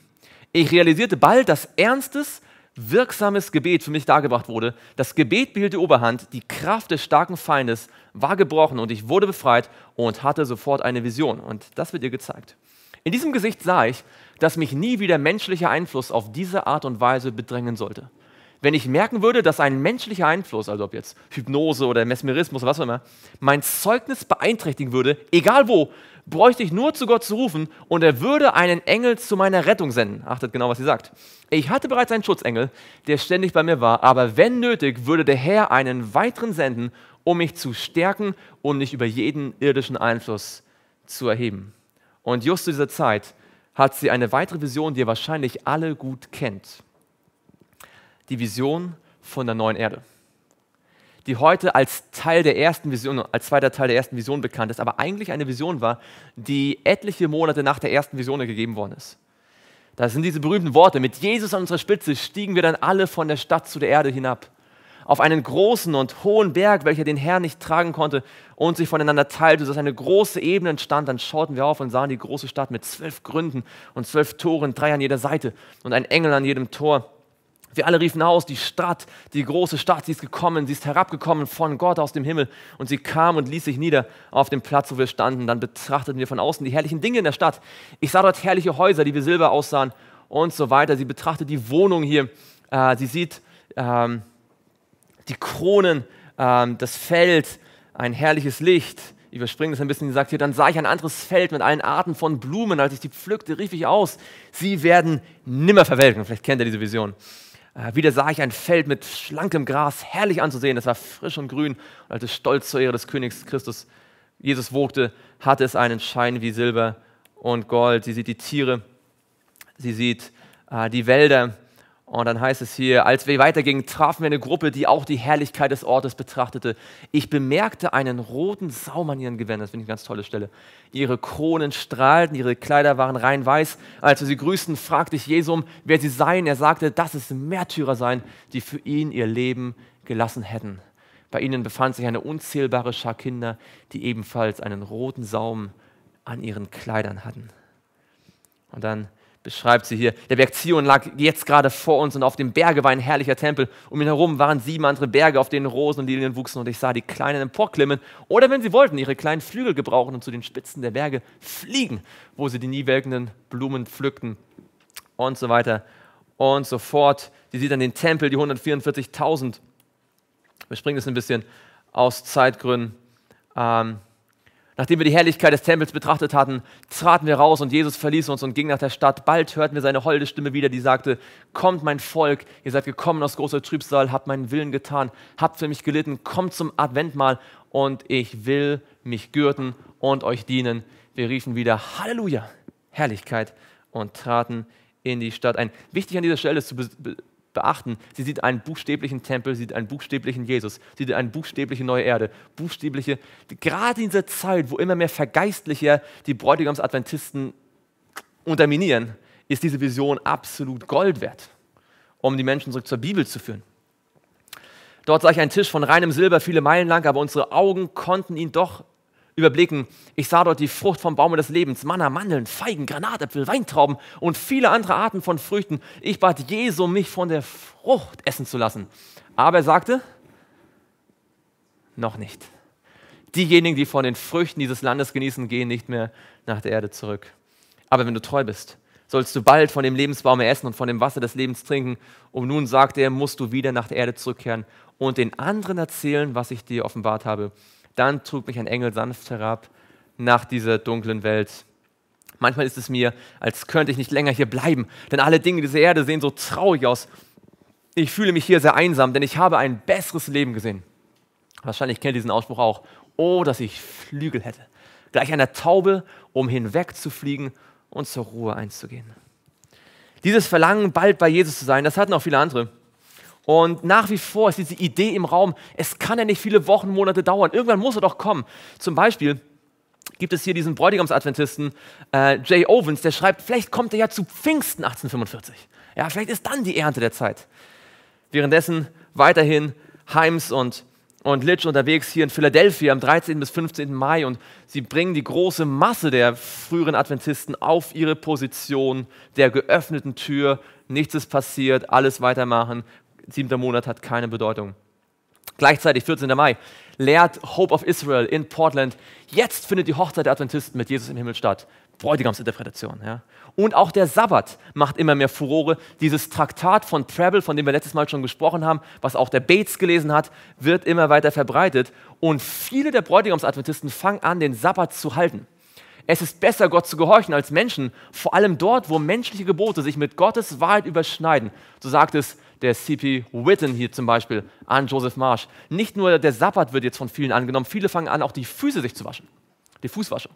Ich realisierte bald, dass ernstes, wirksames Gebet für mich dargebracht wurde. Das Gebet behielt die Oberhand, die Kraft des starken Feindes war gebrochen und ich wurde befreit und hatte sofort eine Vision. Und das wird ihr gezeigt. In diesem Gesicht sah ich, dass mich nie wieder menschlicher Einfluss auf diese Art und Weise bedrängen sollte. Wenn ich merken würde, dass ein menschlicher Einfluss, also ob jetzt Hypnose oder Mesmerismus oder was auch immer, mein Zeugnis beeinträchtigen würde, egal wo, bräuchte ich nur zu Gott zu rufen und er würde einen Engel zu meiner Rettung senden. Achtet genau, was sie sagt. Ich hatte bereits einen Schutzengel, der ständig bei mir war, aber wenn nötig, würde der Herr einen weiteren senden, um mich zu stärken und mich über jeden irdischen Einfluss zu erheben. Und just zu dieser Zeit hat sie eine weitere Vision, die ihr wahrscheinlich alle gut kennt. Die Vision von der neuen Erde, die heute als Teil der ersten Vision, als zweiter Teil der ersten Vision bekannt ist, aber eigentlich eine Vision war, die etliche Monate nach der ersten Vision gegeben worden ist. Das sind diese berühmten Worte, mit Jesus an unserer Spitze stiegen wir dann alle von der Stadt zu der Erde hinab, auf einen großen und hohen Berg, welcher den Herrn nicht tragen konnte und sich voneinander teilte, sodass eine große Ebene entstand. Dann schauten wir auf und sahen die große Stadt mit 12 Gründen und 12 Toren, 3 an jeder Seite und ein Engel an jedem Tor. Wir alle riefen aus, die Stadt, die große Stadt, sie ist gekommen, sie ist herabgekommen von Gott aus dem Himmel. Und sie kam und ließ sich nieder auf dem Platz, wo wir standen. Dann betrachteten wir von außen die herrlichen Dinge in der Stadt. Ich sah dort herrliche Häuser, die wie Silber aussahen und so weiter. Sie betrachtet die Wohnung hier. Sie sieht die Kronen, das Feld, ein herrliches Licht. Ich überspringe das ein bisschen, sie sagt hier, dann sah ich ein anderes Feld mit allen Arten von Blumen. Als ich die pflückte, rief ich aus, sie werden nimmer verwelken. Vielleicht kennt ihr diese Vision. Wieder sah ich ein Feld mit schlankem Gras, herrlich anzusehen. Es war frisch und grün. Und als es stolz zur Ehre des Königs Christus Jesus wogte, hatte es einen Schein wie Silber und Gold. Sie sieht die Tiere, sie sieht die Wälder. Und dann heißt es hier, als wir weitergingen, trafen wir eine Gruppe, die auch die Herrlichkeit des Ortes betrachtete. Ich bemerkte einen roten Saum an ihren Gewändern. Das finde ich eine ganz tolle Stelle. Ihre Kronen strahlten, ihre Kleider waren rein weiß. Als wir sie grüßten, fragte ich Jesum, wer sie seien. Er sagte, dass es Märtyrer seien, die für ihn ihr Leben gelassen hätten. Bei ihnen befand sich eine unzählbare Schar Kinder, die ebenfalls einen roten Saum an ihren Kleidern hatten. Und dann beschreibt sie hier, der Berg Zion lag jetzt gerade vor uns und auf dem Berge war ein herrlicher Tempel. Um ihn herum waren 7 andere Berge, auf denen Rosen und Lilien wuchsen und ich sah die Kleinen emporklimmen oder wenn sie wollten, ihre kleinen Flügel gebrauchen und zu den Spitzen der Berge fliegen, wo sie die nie welkenden Blumen pflückten und so weiter und so fort. Sie sieht dann den Tempel, die 144.000. Wir springen das ein bisschen aus Zeitgründen. Nachdem wir die Herrlichkeit des Tempels betrachtet hatten, traten wir raus und Jesus verließ uns und ging nach der Stadt. Bald hörten wir seine holde Stimme wieder, die sagte, kommt mein Volk, ihr seid gekommen aus großer Trübsal, habt meinen Willen getan, habt für mich gelitten, kommt zum Adventmahl und ich will mich gürten und euch dienen. Wir riefen wieder, Halleluja, Herrlichkeit und traten in die Stadt ein. Wichtig an dieser Stelle ist zu beachten, sie sieht einen buchstäblichen Tempel, sie sieht einen buchstäblichen Jesus, sie sieht eine buchstäbliche neue Erde, buchstäbliche, gerade in dieser Zeit, wo immer mehr Vergeistlicher die Bräutigams-Adventisten unterminieren, ist diese Vision absolut Gold wert, um die Menschen zurück zur Bibel zu führen. Dort sah ich einen Tisch von reinem Silber, viele Meilen lang, aber unsere Augen konnten ihn doch überblicken. Ich sah dort die Frucht vom Baume des Lebens, Manna, Mandeln, Feigen, Granatäpfel, Weintrauben und viele andere Arten von Früchten. Ich bat Jesu, mich von der Frucht essen zu lassen. Aber er sagte, noch nicht. Diejenigen, die von den Früchten dieses Landes genießen, gehen nicht mehr nach der Erde zurück. Aber wenn du treu bist, sollst du bald von dem Lebensbaume essen und von dem Wasser des Lebens trinken. Und nun, sagte er, musst du wieder nach der Erde zurückkehren und den anderen erzählen, was ich dir offenbart habe. Dann trug mich ein Engel sanft herab nach dieser dunklen Welt. Manchmal ist es mir, als könnte ich nicht länger hier bleiben, denn alle Dinge dieser Erde sehen so traurig aus. Ich fühle mich hier sehr einsam, denn ich habe ein besseres Leben gesehen. Wahrscheinlich kennt ihr diesen Ausspruch auch. Oh, dass ich Flügel hätte. Gleich einer Taube, um hinwegzufliegen und zur Ruhe einzugehen. Dieses Verlangen, bald bei Jesus zu sein, das hatten auch viele andere. Und nach wie vor ist diese Idee im Raum, es kann ja nicht viele Wochen, Monate dauern. Irgendwann muss er doch kommen. Zum Beispiel gibt es hier diesen Bräutigams-Adventisten Jay Owens, der schreibt, vielleicht kommt er ja zu Pfingsten 1845. Ja, vielleicht ist dann die Ernte der Zeit. Währenddessen weiterhin Heims und Litch unterwegs hier in Philadelphia am 13. bis 15. Mai und sie bringen die große Masse der früheren Adventisten auf ihre Position der geöffneten Tür. Nichts ist passiert, alles weitermachen. 7. Monat hat keine Bedeutung. Gleichzeitig, 14. Mai, lehrt Hope of Israel in Portland, jetzt findet die Hochzeit der Adventisten mit Jesus im Himmel statt. Bräutigamsinterpretation. Ja. Und auch der Sabbat macht immer mehr Furore. Dieses Traktat von Preble, von dem wir letztes Mal schon gesprochen haben, was auch der Bates gelesen hat, wird immer weiter verbreitet. Und viele der Bräutigamsadventisten fangen an, den Sabbat zu halten. Es ist besser, Gott zu gehorchen als Menschen, vor allem dort, wo menschliche Gebote sich mit Gottes Wahrheit überschneiden. So sagt es der C.P. Whitten hier zum Beispiel an Joseph Marsh. Nicht nur der Sabbat wird jetzt von vielen angenommen, viele fangen an, auch die Füße sich zu waschen, die Fußwasche.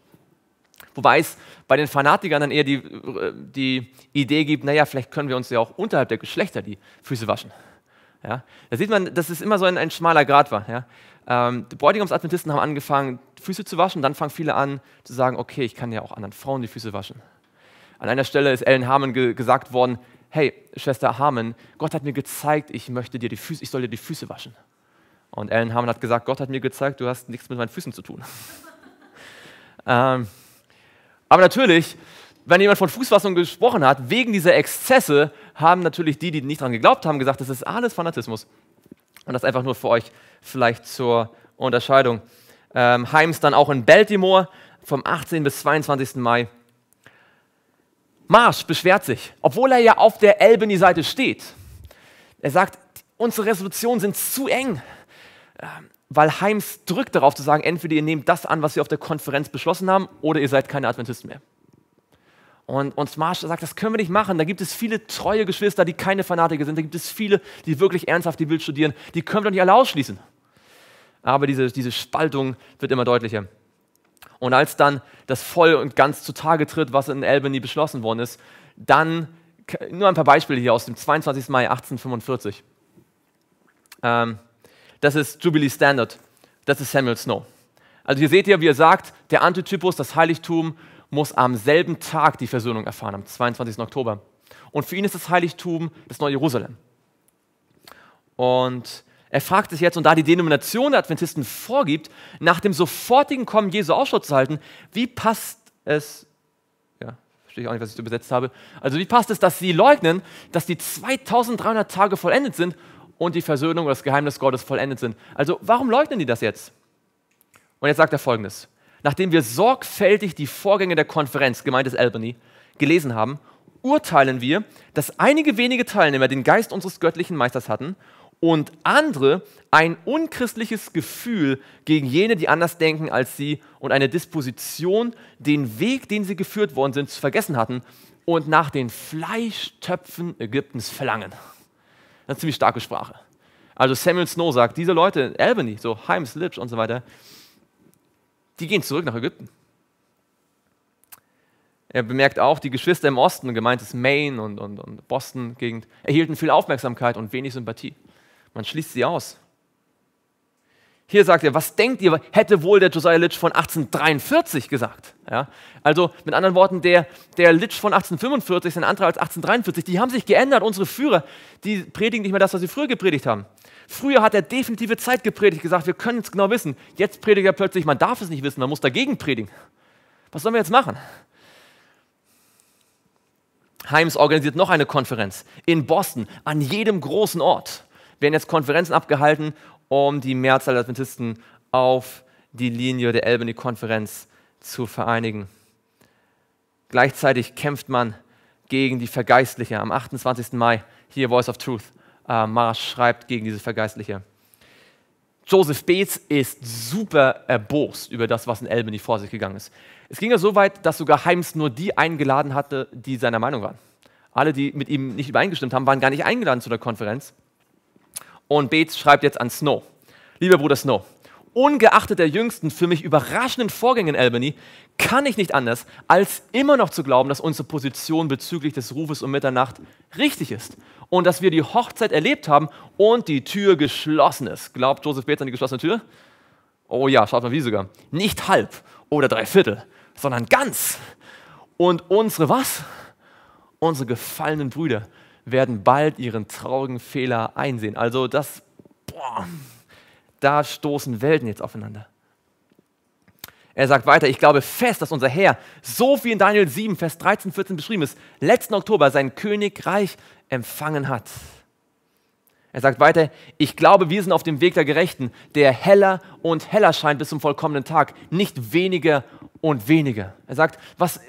Wobei es bei den Fanatikern dann eher die Idee gibt, naja, vielleicht können wir uns ja auch unterhalb der Geschlechter die Füße waschen. Ja? Da sieht man, dass es immer so ein schmaler Grat war. Ja? Die Bräutigams-Adventisten haben angefangen, Füße zu waschen, dann fangen viele an zu sagen, okay, ich kann ja auch anderen Frauen die Füße waschen. An einer Stelle ist Ellen Harmon gesagt worden, hey, Schwester Harmon, Gott hat mir gezeigt, ich soll dir die Füße waschen. Und Ellen Harmon hat gesagt, Gott hat mir gezeigt, du hast nichts mit meinen Füßen zu tun. Aber natürlich, wenn jemand von Fußwaschung gesprochen hat, wegen dieser Exzesse, haben natürlich die nicht daran geglaubt haben, gesagt, das ist alles Fanatismus. Und das einfach nur für euch vielleicht zur Unterscheidung. Heims dann auch in Baltimore vom 18. bis 22. Mai. Marsh beschwert sich, obwohl er ja auf der Albany-Seite steht. Er sagt, unsere Resolutionen sind zu eng, weil Heims drückt darauf zu sagen, entweder ihr nehmt das an, was wir auf der Konferenz beschlossen haben, oder ihr seid keine Adventisten mehr. Und Marsh sagt, das können wir nicht machen. Da gibt es viele treue Geschwister, die keine Fanatiker sind. Da gibt es viele, die wirklich ernsthaft die Bibel studieren. Die können wir doch nicht alle ausschließen. Aber diese Spaltung wird immer deutlicher. Und als dann das voll und ganz zutage tritt, was in Albany beschlossen worden ist, dann nur ein paar Beispiele hier aus dem 22. Mai 1845. Das ist Jubilee Standard, das ist Samuel Snow. Also hier seht ihr, wie er sagt, der Antitypus, das Heiligtum, muss am selben Tag die Versöhnung erfahren, am 22. Oktober. Und für ihn ist das Heiligtum das neue Jerusalem. Und er fragt sich jetzt, und da die Denomination der Adventisten vorgibt, nach dem sofortigen Kommen Jesu Ausschau zu halten, wie passt es, ja, verstehe ich auch nicht, was ich übersetzt habe, also wie passt es, dass sie leugnen, dass die 2300 Tage vollendet sind und die Versöhnung oder das Geheimnis Gottes vollendet sind. Also warum leugnen die das jetzt? Und jetzt sagt er Folgendes. Nachdem wir sorgfältig die Vorgänge der Konferenz, gemeint ist Albany, gelesen haben, urteilen wir, dass einige wenige Teilnehmer den Geist unseres göttlichen Meisters hatten und andere ein unchristliches Gefühl gegen jene, die anders denken als sie und eine Disposition, den Weg, den sie geführt worden sind, zu vergessen hatten und nach den Fleischtöpfen Ägyptens verlangen. Das ist ziemlich starke Sprache. Also Samuel Snow sagt, diese Leute in Albany, so Heims, Litch und so weiter, die gehen zurück nach Ägypten. Er bemerkt auch, die Geschwister im Osten, gemeint ist Maine und Boston-Gegend, erhielten viel Aufmerksamkeit und wenig Sympathie. Man schließt sie aus. Hier sagt er, was denkt ihr, hätte wohl der Josiah Litch von 1843 gesagt? Ja? Also mit anderen Worten, der Litch von 1845, sein anderer als 1843, die haben sich geändert, unsere Führer, die predigen nicht mehr das, was sie früher gepredigt haben. Früher hat er definitive Zeit gepredigt, gesagt, wir können es genau wissen. Jetzt predigt er plötzlich, man darf es nicht wissen, man muss dagegen predigen. Was sollen wir jetzt machen? Heims organisiert noch eine Konferenz in Boston, an jedem großen Ort. Werden jetzt Konferenzen abgehalten, um die Mehrzahl der Adventisten auf die Linie der Albany-Konferenz zu vereinigen. Gleichzeitig kämpft man gegen die Vergeistliche. Am 28. Mai, hier Voice of Truth, Marsh schreibt gegen diese Vergeistliche. Joseph Bates ist super erbost über das, was in Albany vor sich gegangen ist. Es ging ja so weit, dass sogar Heims nur die eingeladen hatte, die seiner Meinung waren. Alle, die mit ihm nicht übereingestimmt haben, waren gar nicht eingeladen zu der Konferenz. Und Bates schreibt jetzt an Snow. Lieber Bruder Snow, ungeachtet der jüngsten für mich überraschenden Vorgänge in Albany, kann ich nicht anders, als immer noch zu glauben, dass unsere Position bezüglich des Rufes um Mitternacht richtig ist und dass wir die Hochzeit erlebt haben und die Tür geschlossen ist. Glaubt Joseph Bates an die geschlossene Tür? Oh ja, schaut mal wie sogar. Nicht halb oder dreiviertel, sondern ganz. Und unsere was? Unsere gefallenen Brüder werden bald ihren traurigen Fehler einsehen. Also das, da stoßen Welten jetzt aufeinander. Er sagt weiter, ich glaube fest, dass unser Herr, so wie in Daniel 7, Vers 13, 14 beschrieben ist, letzten Oktober sein Königreich empfangen hat. Er sagt weiter, ich glaube, wir sind auf dem Weg der Gerechten, der heller und heller scheint bis zum vollkommenen Tag, nicht weniger und weniger. Er sagt, was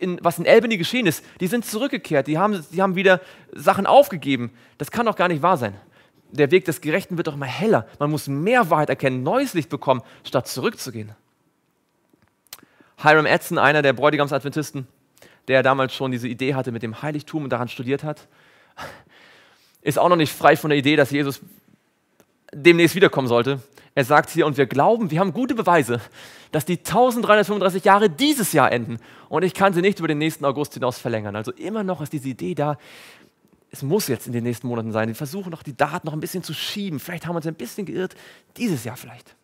in Albany geschehen ist, die sind zurückgekehrt, die haben wieder Sachen aufgegeben. Das kann doch gar nicht wahr sein. Der Weg des Gerechten wird doch immer heller. Man muss mehr Wahrheit erkennen, neues Licht bekommen, statt zurückzugehen. Hiram Edson, einer der Bräutigamsadventisten, der damals schon diese Idee hatte mit dem Heiligtum und daran studiert hat, ist auch noch nicht frei von der Idee, dass Jesus demnächst wiederkommen sollte. Er sagt hier, und wir glauben, wir haben gute Beweise, dass die 1335 Jahre dieses Jahr enden und ich kann sie nicht über den nächsten August hinaus verlängern. Also immer noch ist diese Idee da, es muss jetzt in den nächsten Monaten sein. Wir versuchen noch die Daten noch ein bisschen zu schieben, vielleicht haben wir uns ein bisschen geirrt, dieses Jahr vielleicht.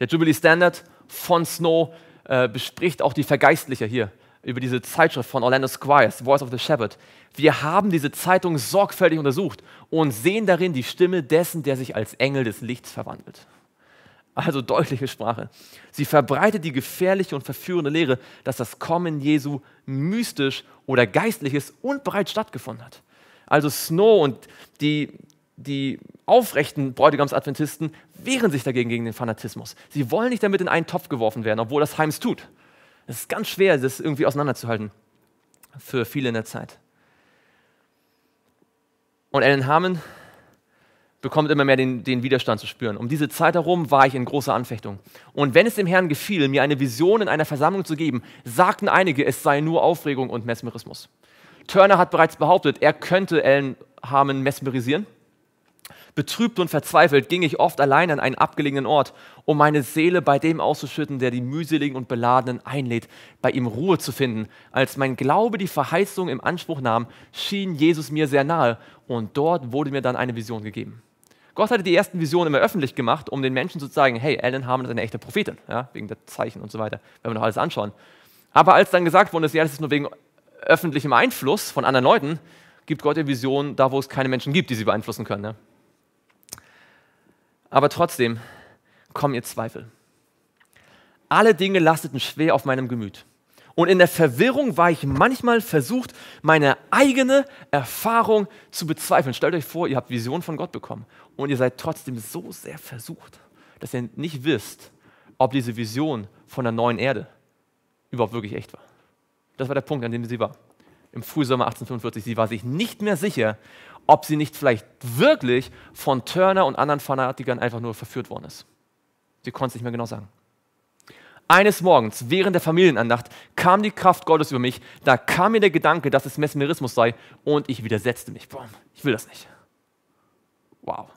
Der Jubilee Standard von Snow bespricht auch die Vergeistlicher hier, über diese Zeitschrift von Orlando Squires, Voice of the Shepherd. Wir haben diese Zeitung sorgfältig untersucht und sehen darin die Stimme dessen, der sich als Engel des Lichts verwandelt. Also deutliche Sprache. Sie verbreitet die gefährliche und verführende Lehre, dass das Kommen Jesu mystisch oder geistlich ist und bereits stattgefunden hat. Also Snow und die aufrechten Bräutigamsadventisten wehren sich dagegen gegen den Fanatismus. Sie wollen nicht damit in einen Topf geworfen werden, obwohl das Heims tut. Es ist ganz schwer, das irgendwie auseinanderzuhalten für viele in der Zeit. Und Ellen Harmon bekommt immer mehr den Widerstand zu spüren. Um diese Zeit herum war ich in großer Anfechtung. Und wenn es dem Herrn gefiel, mir eine Vision in einer Versammlung zu geben, sagten einige, es sei nur Aufregung und Mesmerismus. Turner hat bereits behauptet, er könnte Ellen Harmon mesmerisieren. Betrübt und verzweifelt ging ich oft allein an einen abgelegenen Ort, um meine Seele bei dem auszuschütten, der die mühseligen und Beladenen einlädt, bei ihm Ruhe zu finden. Als mein Glaube die Verheißung im Anspruch nahm, schien Jesus mir sehr nahe und dort wurde mir dann eine Vision gegeben. Gott hatte die ersten Visionen immer öffentlich gemacht, um den Menschen zu zeigen, hey, Ellen Harmon ist eine echte Prophetin, ja, wegen der Zeichen und so weiter, wenn wir noch alles anschauen. Aber als dann gesagt wurde, ja, das ist nur wegen öffentlichem Einfluss von anderen Leuten, gibt Gott ihr Visionen da, wo es keine Menschen gibt, die sie beeinflussen können, ne? Aber trotzdem kommen ihr Zweifel. Alle Dinge lasteten schwer auf meinem Gemüt. Und in der Verwirrung war ich manchmal versucht, meine eigene Erfahrung zu bezweifeln. Stellt euch vor, ihr habt Visionen von Gott bekommen und ihr seid trotzdem so sehr versucht, dass ihr nicht wisst, ob diese Vision von der neuen Erde überhaupt wirklich echt war. Das war der Punkt, an dem sie war. im Frühsommer 1845, sie war sich nicht mehr sicher, ob sie nicht vielleicht wirklich von Turner und anderen Fanatikern einfach nur verführt worden ist. Sie konnte es nicht mehr genau sagen. Eines Morgens, während der Familienandacht, kam die Kraft Gottes über mich, da kam mir der Gedanke, dass es Mesmerismus sei und ich widersetzte mich. Boah, ich will das nicht. Wow.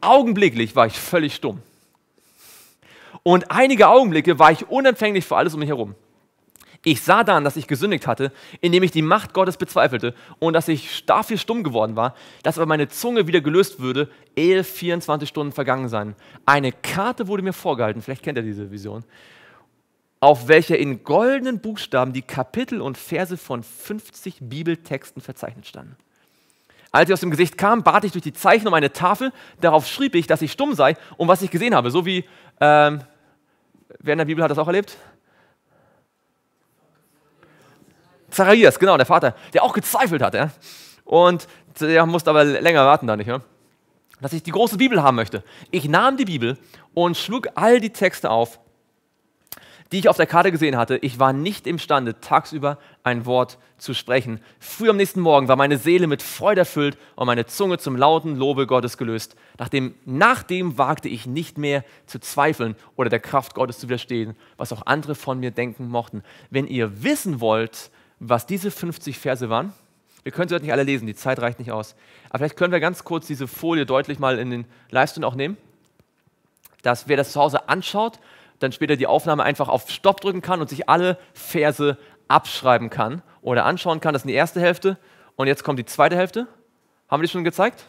Augenblicklich war ich völlig stumm. Und einige Augenblicke war ich unempfänglich für alles um mich herum. Ich sah dann, dass ich gesündigt hatte, indem ich die Macht Gottes bezweifelte und dass ich dafür stumm geworden war, dass aber meine Zunge wieder gelöst würde, ehe 24 Stunden vergangen seien. Eine Karte wurde mir vorgehalten, vielleicht kennt ihr diese Vision, auf welcher in goldenen Buchstaben die Kapitel und Verse von 50 Bibeltexten verzeichnet standen. Als ich aus dem Gesicht kam, bat ich durch die Zeichen um eine Tafel, darauf schrieb ich, dass ich stumm sei und was ich gesehen habe, so wie, wer in der Bibel hat das auch erlebt? Zacharias, genau, der Vater, der auch gezweifelt hat. Ja? Und der musste aber länger warten da nicht, ja? Dass ich die große Bibel haben möchte. Ich nahm die Bibel und schlug all die Texte auf, die ich auf der Karte gesehen hatte. Ich war nicht imstande, tagsüber ein Wort zu sprechen. Früh am nächsten Morgen war meine Seele mit Freude erfüllt und meine Zunge zum lauten Lobe Gottes gelöst. Nachdem wagte ich nicht mehr zu zweifeln oder der Kraft Gottes zu widerstehen, was auch andere von mir denken mochten. Wenn ihr wissen wollt, was diese 50 Verse waren. Wir können sie heute nicht alle lesen, die Zeit reicht nicht aus. Aber vielleicht können wir ganz kurz diese Folie deutlich mal in den Livestream auch nehmen, dass wer das zu Hause anschaut, dann später die Aufnahme einfach auf Stopp drücken kann und sich alle Verse abschreiben kann oder anschauen kann. Das ist die erste Hälfte und jetzt kommt die zweite Hälfte. Haben wir die schon gezeigt?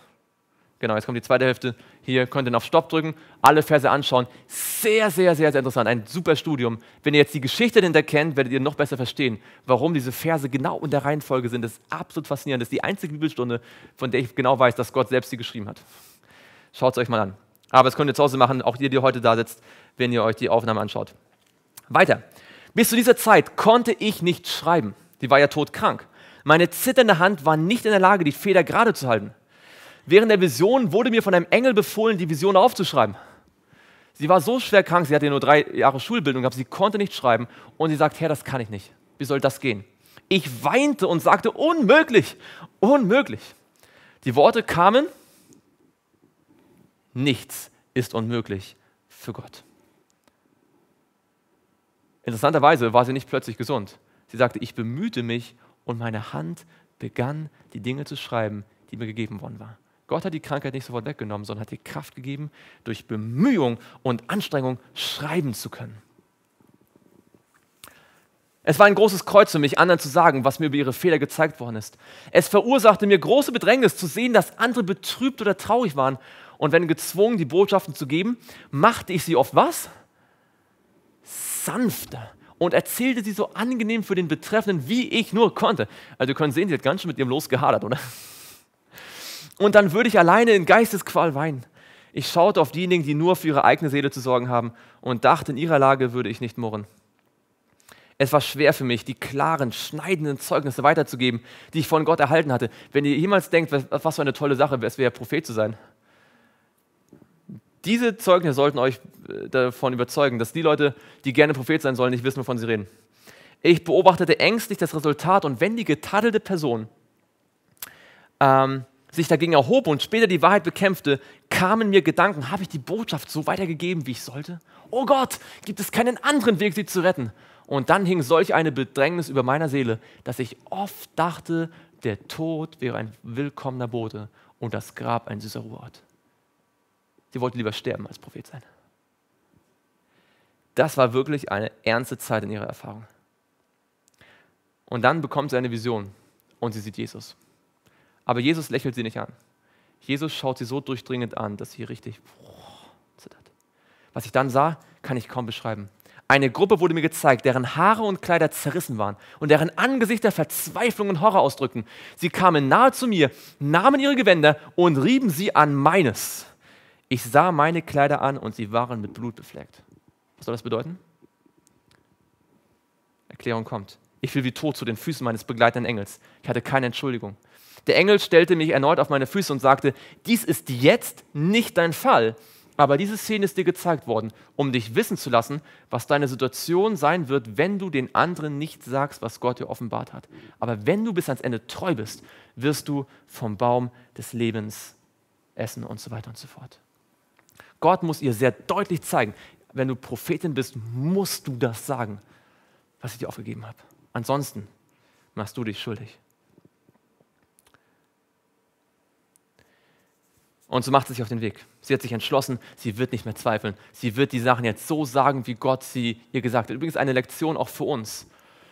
Genau, jetzt kommt die zweite Hälfte. Hier könnt ihr noch Stopp drücken, alle Verse anschauen. Sehr, sehr, sehr, sehr interessant. Ein super Studium. Wenn ihr jetzt die Geschichte dahinter kennt, werdet ihr noch besser verstehen, warum diese Verse genau in der Reihenfolge sind. Das ist absolut faszinierend. Das ist die einzige Bibelstunde, von der ich genau weiß, dass Gott selbst sie geschrieben hat. Schaut es euch mal an. Aber das könnt ihr zu Hause machen, auch ihr, die heute da sitzt, wenn ihr euch die Aufnahme anschaut. Weiter. Bis zu dieser Zeit konnte ich nicht schreiben. Die war ja todkrank. Meine zitternde Hand war nicht in der Lage, die Feder gerade zu halten. Während der Vision wurde mir von einem Engel befohlen, die Vision aufzuschreiben. Sie war so schwer krank, sie hatte nur 3 Jahre Schulbildung gehabt, sie konnte nicht schreiben und sie sagt, Herr, das kann ich nicht. Wie soll das gehen? Ich weinte und sagte, unmöglich, unmöglich. Die Worte kamen, nichts ist unmöglich für Gott. Interessanterweise war sie nicht plötzlich gesund. Sie sagte, ich bemühte mich und meine Hand begann, die Dinge zu schreiben, die mir gegeben worden waren. Gott hat die Krankheit nicht sofort weggenommen, sondern hat ihr Kraft gegeben, durch Bemühung und Anstrengung schreiben zu können. Es war ein großes Kreuz für mich, anderen zu sagen, was mir über ihre Fehler gezeigt worden ist. Es verursachte mir große Bedrängnis, zu sehen, dass andere betrübt oder traurig waren. Und wenn gezwungen, die Botschaften zu geben, machte ich sie oft was? Sanfter. Und erzählte sie so angenehm für den Betreffenden, wie ich nur konnte. Also ihr könnt sehen, sie hat ganz schön mit ihrem Los gehadert, oder? Und dann würde ich alleine in Geistesqual weinen. Ich schaute auf diejenigen, die nur für ihre eigene Seele zu sorgen haben und dachte, in ihrer Lage würde ich nicht murren. Es war schwer für mich, die klaren, schneidenden Zeugnisse weiterzugeben, die ich von Gott erhalten hatte. Wenn ihr jemals denkt, was für eine tolle Sache es wäre, Prophet zu sein. Diese Zeugnisse sollten euch davon überzeugen, dass die Leute, die gerne Prophet sein sollen, nicht wissen, wovon sie reden. Ich beobachtete ängstlich das Resultat und wenn die getadelte Person sich dagegen erhob und später die Wahrheit bekämpfte, kamen mir Gedanken, habe ich die Botschaft so weitergegeben, wie ich sollte? Oh Gott, gibt es keinen anderen Weg, sie zu retten? Und dann hing solch eine Bedrängnis über meiner Seele, dass ich oft dachte, der Tod wäre ein willkommener Bote und das Grab ein süßer Ruheort. Sie wollte lieber sterben, als Prophet sein. Das war wirklich eine ernste Zeit in ihrer Erfahrung. Und dann bekommt sie eine Vision und sie sieht Jesus. Aber Jesus lächelt sie nicht an. Jesus schaut sie so durchdringend an, dass sie richtig zittert. Was ich dann sah, kann ich kaum beschreiben. Eine Gruppe wurde mir gezeigt, deren Haare und Kleider zerrissen waren und deren Angesichter Verzweiflung und Horror ausdrückten. Sie kamen nahe zu mir, nahmen ihre Gewänder und rieben sie an meines. Ich sah meine Kleider an und sie waren mit Blut befleckt. Was soll das bedeuten? Erklärung kommt. Ich fiel wie tot zu den Füßen meines begleitenden Engels. Ich hatte keine Entschuldigung. Der Engel stellte mich erneut auf meine Füße und sagte, dies ist jetzt nicht dein Fall, Aber diese Szene ist dir gezeigt worden, um dich wissen zu lassen, was deine Situation sein wird, wenn du den anderen nicht sagst, was Gott dir offenbart hat. Aber wenn du bis ans Ende treu bist, wirst du vom Baum des Lebens essen und so weiter und so fort. Gott muss ihr sehr deutlich zeigen, wenn du Prophetin bist, musst du das sagen, was ich dir aufgegeben habe. Ansonsten machst du dich schuldig. Und so macht sie sich auf den Weg. Sie hat sich entschlossen, sie wird nicht mehr zweifeln. Sie wird die Sachen jetzt so sagen, wie Gott sie ihr gesagt hat. Übrigens eine Lektion auch für uns,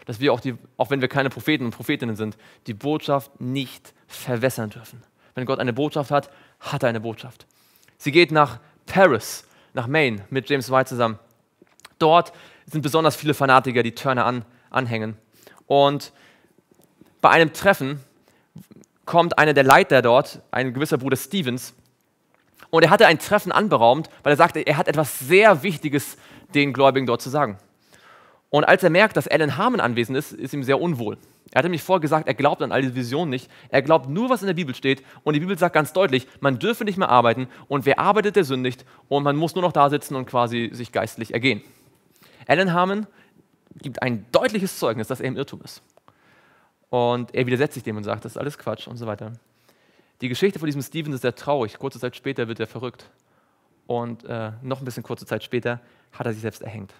dass wir auch wenn wir keine Propheten und Prophetinnen sind, die Botschaft nicht verwässern dürfen. Wenn Gott eine Botschaft hat, hat er eine Botschaft. Sie geht nach Paris, nach Maine mit James White zusammen. Dort sind besonders viele Fanatiker, die Turner anhängen. Und bei einem Treffen kommt einer der Leiter dort, ein gewisser Bruder Stevens, und er hatte ein Treffen anberaumt, weil er sagte, er hat etwas sehr Wichtiges den Gläubigen dort zu sagen. Und als er merkt, dass Ellen Harmon anwesend ist, ist ihm sehr unwohl. Er hatte nämlich vorher gesagt, er glaubt an all diese Visionen nicht, er glaubt nur, was in der Bibel steht, und die Bibel sagt ganz deutlich, man dürfe nicht mehr arbeiten und wer arbeitet, der sündigt und man muss nur noch da sitzen und quasi sich geistlich ergehen. Ellen Harmon gibt ein deutliches Zeugnis, dass er im Irrtum ist. Und er widersetzt sich dem und sagt, das ist alles Quatsch und so weiter. Die Geschichte von diesem Stevens ist sehr traurig. Kurze Zeit später wird er verrückt. Und noch ein bisschen kurze Zeit später hat er sich selbst erhängt.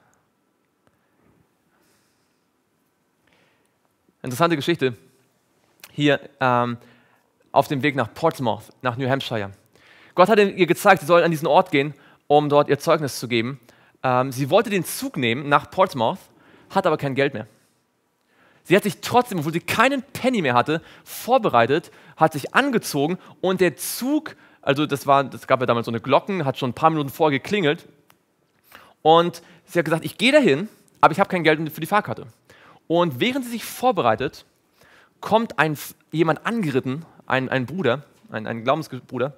Interessante Geschichte. Hier auf dem Weg nach Portsmouth, nach New Hampshire. Gott hat ihr gezeigt, sie soll an diesen Ort gehen, um dort ihr Zeugnis zu geben. Sie wollte den Zug nehmen nach Portsmouth, hat aber kein Geld mehr. Sie hat sich trotzdem, obwohl sie keinen Penny mehr hatte, vorbereitet, hat sich angezogen und der Zug, also das gab ja damals so eine Glocken, hat schon ein paar Minuten vorher geklingelt und sie hat gesagt, ich gehe dahin, aber ich habe kein Geld für die Fahrkarte. Und während sie sich vorbereitet, kommt jemand angeritten, ein Bruder, ein Glaubensbruder,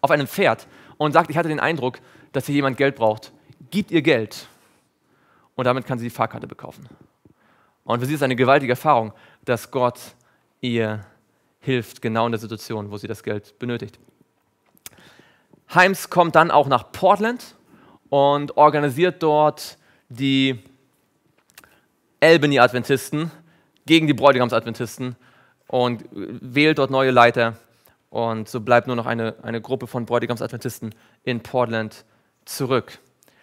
auf einem Pferd und sagt, ich hatte den Eindruck, dass hier jemand Geld braucht, gib ihr Geld und damit kann sie die Fahrkarte bekaufen. Und für sie ist eine gewaltige Erfahrung, dass Gott ihr hilft, genau in der Situation, wo sie das Geld benötigt. Heims kommt dann auch nach Portland und organisiert dort die Albany-Adventisten gegen die Bräutigams-Adventisten und wählt dort neue Leiter. Und so bleibt nur noch eine Gruppe von Bräutigams-Adventisten in Portland zurück.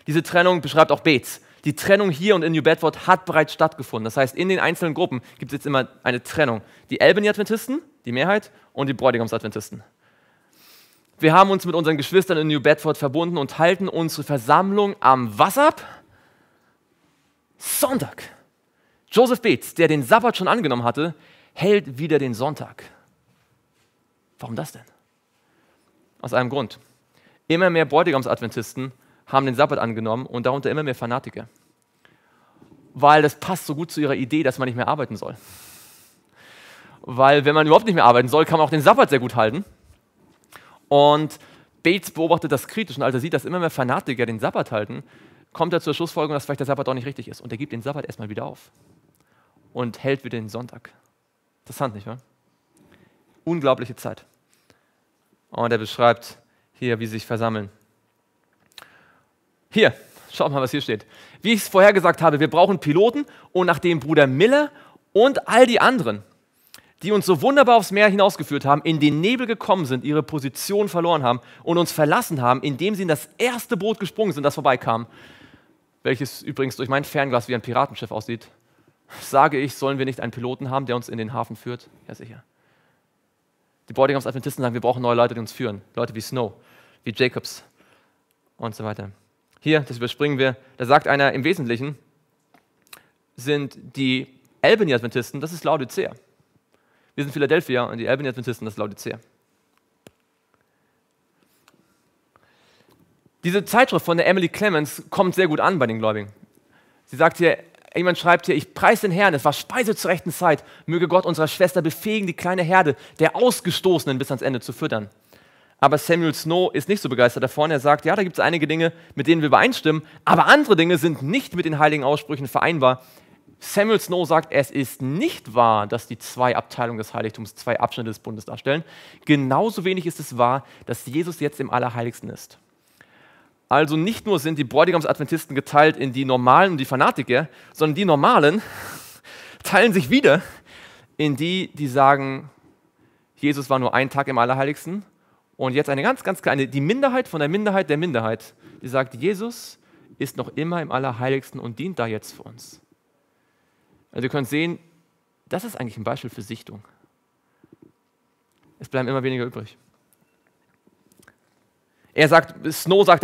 Diese Trennung beschreibt auch Bates. Die Trennung hier und in New Bedford hat bereits stattgefunden. Das heißt, in den einzelnen Gruppen gibt es jetzt immer eine Trennung. Die Albany-Adventisten, die Mehrheit, und die Bräutigams-Adventisten. Wir haben uns mit unseren Geschwistern in New Bedford verbunden und halten unsere Versammlung am Wasser ab. Sonntag. Joseph Bates, der den Sabbat schon angenommen hatte, hält wieder den Sonntag. Warum das denn? Aus einem Grund. Immer mehr Bräutigams-Adventisten haben den Sabbat angenommen und darunter immer mehr Fanatiker. Weil das passt so gut zu ihrer Idee, dass man nicht mehr arbeiten soll. Weil wenn man überhaupt nicht mehr arbeiten soll, kann man auch den Sabbat sehr gut halten. Und Bates beobachtet das kritisch und als er sieht, dass immer mehr Fanatiker den Sabbat halten, kommt er zur Schlussfolgerung, dass vielleicht der Sabbat doch nicht richtig ist. Und er gibt den Sabbat erstmal wieder auf und hält wieder den Sonntag. Interessant, nicht wahr? Unglaubliche Zeit. Und er beschreibt hier, wie sie sich versammeln. Hier, schaut mal, was hier steht. Wie ich es vorher gesagt habe, wir brauchen Piloten und nachdem Bruder Miller und all die anderen, die uns so wunderbar aufs Meer hinausgeführt haben, in den Nebel gekommen sind, ihre Position verloren haben und uns verlassen haben, indem sie in das erste Boot gesprungen sind, das vorbeikam, welches übrigens durch mein Fernglas wie ein Piratenschiff aussieht, sage ich, sollen wir nicht einen Piloten haben, der uns in den Hafen führt? Ja, sicher. Die Bräutigams-Adventisten sagen, wir brauchen neue Leute, die uns führen. Leute wie Snow, wie Jacobs und so weiter. Hier, das überspringen wir, da sagt einer, im Wesentlichen sind die Albany-Adventisten, das ist Laodicea. Wir sind Philadelphia und die Albany-Adventisten, das ist Laodicea. Diese Zeitschrift von der Emily Clemens kommt sehr gut an bei den Gläubigen. Sie sagt hier, jemand schreibt hier, ich preise den Herrn, es war Speise zur rechten Zeit, möge Gott unserer Schwester befähigen, die kleine Herde der Ausgestoßenen bis ans Ende zu füttern. Aber Samuel Snow ist nicht so begeistert davon. Er sagt, ja, da gibt es einige Dinge, mit denen wir übereinstimmen, aber andere Dinge sind nicht mit den heiligen Aussprüchen vereinbar. Samuel Snow sagt, es ist nicht wahr, dass die zwei Abteilungen des Heiligtums zwei Abschnitte des Bundes darstellen. Genauso wenig ist es wahr, dass Jesus jetzt im Allerheiligsten ist. Also nicht nur sind die Bräutigams-Adventisten geteilt in die Normalen und die Fanatiker, sondern die Normalen teilen sich wieder in die, die sagen, Jesus war nur einen Tag im Allerheiligsten. Und jetzt eine ganz, ganz kleine, die Minderheit von der Minderheit, die sagt, Jesus ist noch immer im Allerheiligsten und dient da jetzt für uns. Also ihr könnt sehen, das ist eigentlich ein Beispiel für Sichtung. Es bleiben immer weniger übrig. Er sagt, Snow sagt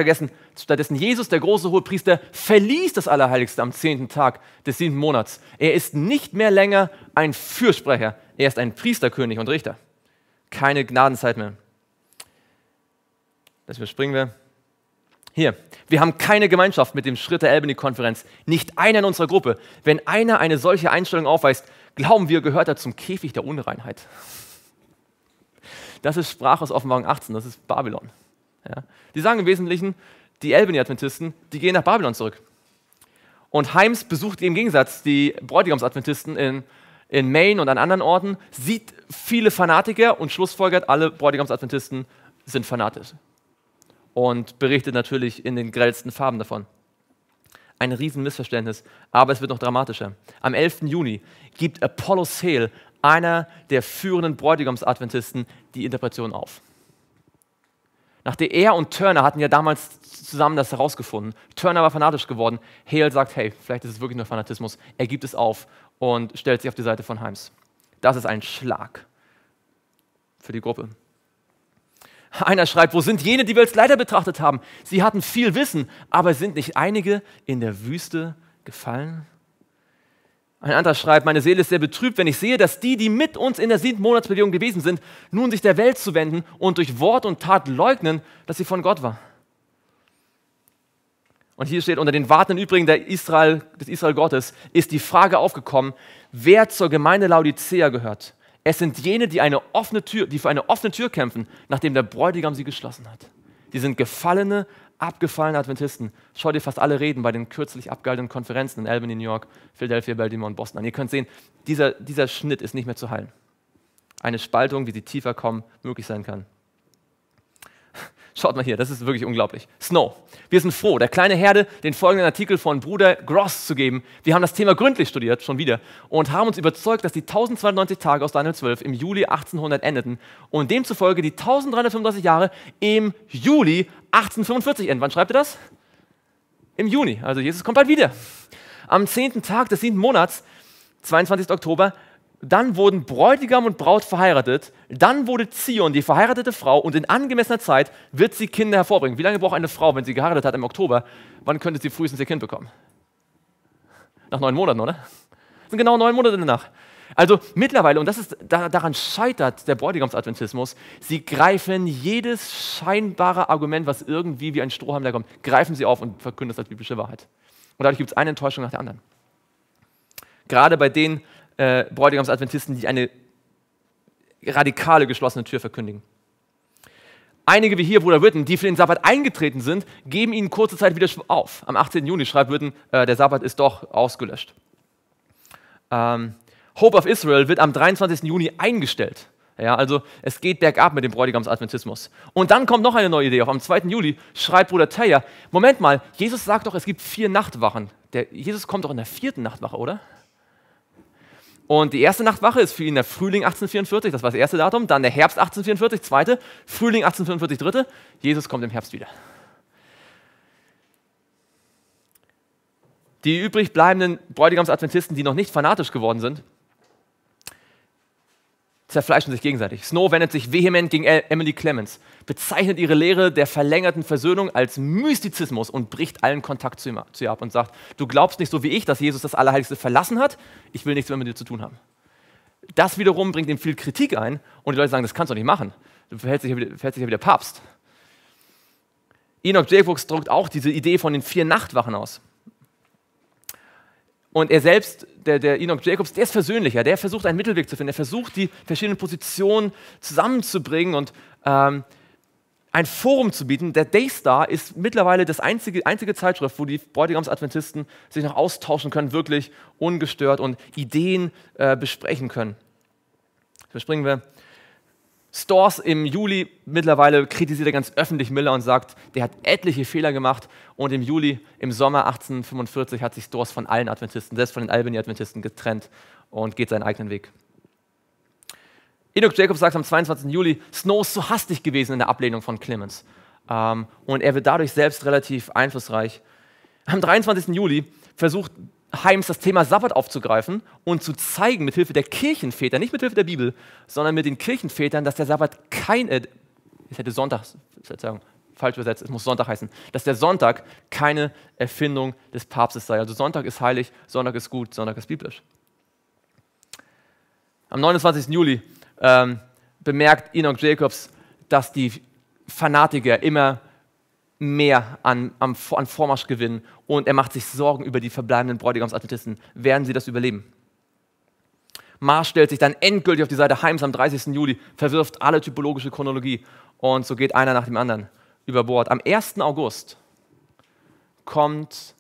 stattdessen, Jesus, der große Hohepriester, verließ das Allerheiligste am 10. Tag des 7. Monats. Er ist nicht mehr länger ein Fürsprecher. Er ist ein Priesterkönig und Richter. Keine Gnadenzeit mehr. Das überspringen wir. Hier, wir haben keine Gemeinschaft mit dem Schritt der Albany-Konferenz. Nicht einer in unserer Gruppe. Wenn einer eine solche Einstellung aufweist, glauben wir, gehört er zum Käfig der Unreinheit. Das ist Sprache aus Offenbarung 18, das ist Babylon. Ja. Die sagen im Wesentlichen, die Albany-Adventisten, die gehen nach Babylon zurück. Und Heims besucht im Gegensatz die Bräutigams-Adventisten in Maine und an anderen Orten, sieht viele Fanatiker und schlussfolgert, alle Bräutigams-Adventisten sind fanatisch. Und berichtet natürlich in den grellsten Farben davon. Ein Riesenmissverständnis, aber es wird noch dramatischer. Am 11. Juni gibt Apollos Hale, einer der führenden Bräutigams-Adventisten, die Interpretation auf. Nachdem er und Turner hatten ja damals zusammen das herausgefunden. Turner war fanatisch geworden. Hale sagt, hey, vielleicht ist es wirklich nur Fanatismus. Er gibt es auf und stellt sich auf die Seite von Heims. Das ist ein Schlag für die Gruppe. Einer schreibt, wo sind jene, die wir als Leiter betrachtet haben? Sie hatten viel Wissen, aber sind nicht einige in der Wüste gefallen? Ein anderer schreibt, meine Seele ist sehr betrübt, wenn ich sehe, dass die, die mit uns in der 7. Monatsbewegung gewesen sind, nun sich der Welt zuwenden und durch Wort und Tat leugnen, dass sie von Gott war. Und hier steht, unter den wartenden Übrigen des Israel Gottes ist die Frage aufgekommen, wer zur Gemeinde Laodicea gehört. Es sind jene, die für eine offene Tür kämpfen, nachdem der Bräutigam sie geschlossen hat. Die sind gefallene, abgefallene Adventisten. Schaut ihr fast alle Reden bei den kürzlich abgehaltenen Konferenzen in Albany, New York, Philadelphia, Baltimore und Boston an. Ihr könnt sehen, dieser Schnitt ist nicht mehr zu heilen. Eine Spaltung, wie sie tiefer kommen, möglich sein kann. Schaut mal hier, das ist wirklich unglaublich. Snow, wir sind froh, der kleine Herde den folgenden Artikel von Bruder Gross zu geben. Wir haben das Thema gründlich studiert, schon wieder, und haben uns überzeugt, dass die 1290 Tage aus Daniel 12 im Juli 1800 endeten und demzufolge die 1335 Jahre im Juli 1845 enden. Wann schreibt ihr das? Im Juni, also Jesus kommt bald wieder. Am 10. Tag des 7. Monats, 22. Oktober, dann wurden Bräutigam und Braut verheiratet, dann wurde Zion die verheiratete Frau und in angemessener Zeit wird sie Kinder hervorbringen. Wie lange braucht eine Frau, wenn sie geheiratet hat im Oktober? Wann könnte sie frühestens ihr Kind bekommen? Nach 9 Monaten, oder? Das sind genau 9 Monate danach. Also mittlerweile, und das ist, daran scheitert der Bräutigams-Adventismus, sie greifen jedes scheinbare Argument, was irgendwie wie ein Strohhalm da kommt, greifen sie auf und verkünden das als biblische Wahrheit. Und dadurch gibt es eine Enttäuschung nach der anderen. Gerade bei denen, Bräutigams-Adventisten, die eine radikale geschlossene Tür verkündigen. Einige wie hier Bruder Whitten, die für den Sabbat eingetreten sind, geben ihnen kurze Zeit wieder auf. Am 18. Juni schreibt Whitten, der Sabbat ist doch ausgelöscht. Hope of Israel wird am 23. Juni eingestellt. Ja, also es geht bergab mit dem Bräutigams-Adventismus. Und dann kommt noch eine neue Idee auf. Am 2. Juli schreibt Bruder Thayer, Moment mal, Jesus sagt doch, es gibt 4 Nachtwachen. Jesus kommt doch in der 4. Nachtwache, oder? Und die erste Nachtwache ist für ihn der Frühling 1844, das war das erste Datum, dann der Herbst 1844, zweite, Frühling 1845, dritte, Jesus kommt im Herbst wieder. Die übrig bleibenden Bräutigams-Adventisten, die noch nicht fanatisch geworden sind, zerfleischen sich gegenseitig. Snow wendet sich vehement gegen Emily Clemens, bezeichnet ihre Lehre der verlängerten Versöhnung als Mystizismus und bricht allen Kontakt zu ihr ab und sagt, du glaubst nicht so wie ich, dass Jesus das Allerheiligste verlassen hat, ich will nichts mehr mit dir zu tun haben. Das wiederum bringt ihm viel Kritik ein und die Leute sagen, das kannst du nicht machen, du verhältst dich ja wie der Papst. Enoch Jacobs drückt auch diese Idee von den 4 Nachtwachen aus. Und er selbst, der Enoch Jacobs, der ist versöhnlicher, der versucht einen Mittelweg zu finden, der versucht die verschiedenen Positionen zusammenzubringen und ein Forum zu bieten. Der Daystar ist mittlerweile das einzige Zeitschrift, wo die Bräutigams-Adventisten sich noch austauschen können, wirklich ungestört und Ideen besprechen können. Überspringen wir. Storrs im Juli mittlerweile kritisiert er ganz öffentlich Miller und sagt, der hat etliche Fehler gemacht. Und im Sommer 1845, hat sich Storrs von allen Adventisten, selbst von den Albany-Adventisten, getrennt und geht seinen eigenen Weg. Enoch Jacobs sagt am 22. Juli, Snow ist so hastig gewesen in der Ablehnung von Clemens. Und er wird dadurch selbst relativ einflussreich. Am 23. Juli versucht Heims das Thema Sabbat aufzugreifen und zu zeigen, mithilfe der Kirchenväter, nicht mithilfe der Bibel, sondern mit den Kirchenvätern, dass der Sabbat kein, ich hätte Sonntag, falsch übersetzt, es muss Sonntag heißen, dass der Sonntag keine Erfindung des Papstes sei. Also Sonntag ist heilig, Sonntag ist gut, Sonntag ist biblisch. Am 29. Juli bemerkt Enoch Jacobs, dass die Fanatiker immer mehr an Vormarsch gewinnen und er macht sich Sorgen über die verbleibenden Bräutigamsadventisten. Werden sie das überleben? Marsh stellt sich dann endgültig auf die Seite Heims am 30. Juli, verwirft alle typologische Chronologie und so geht einer nach dem anderen über Bord. Am 1. August kommt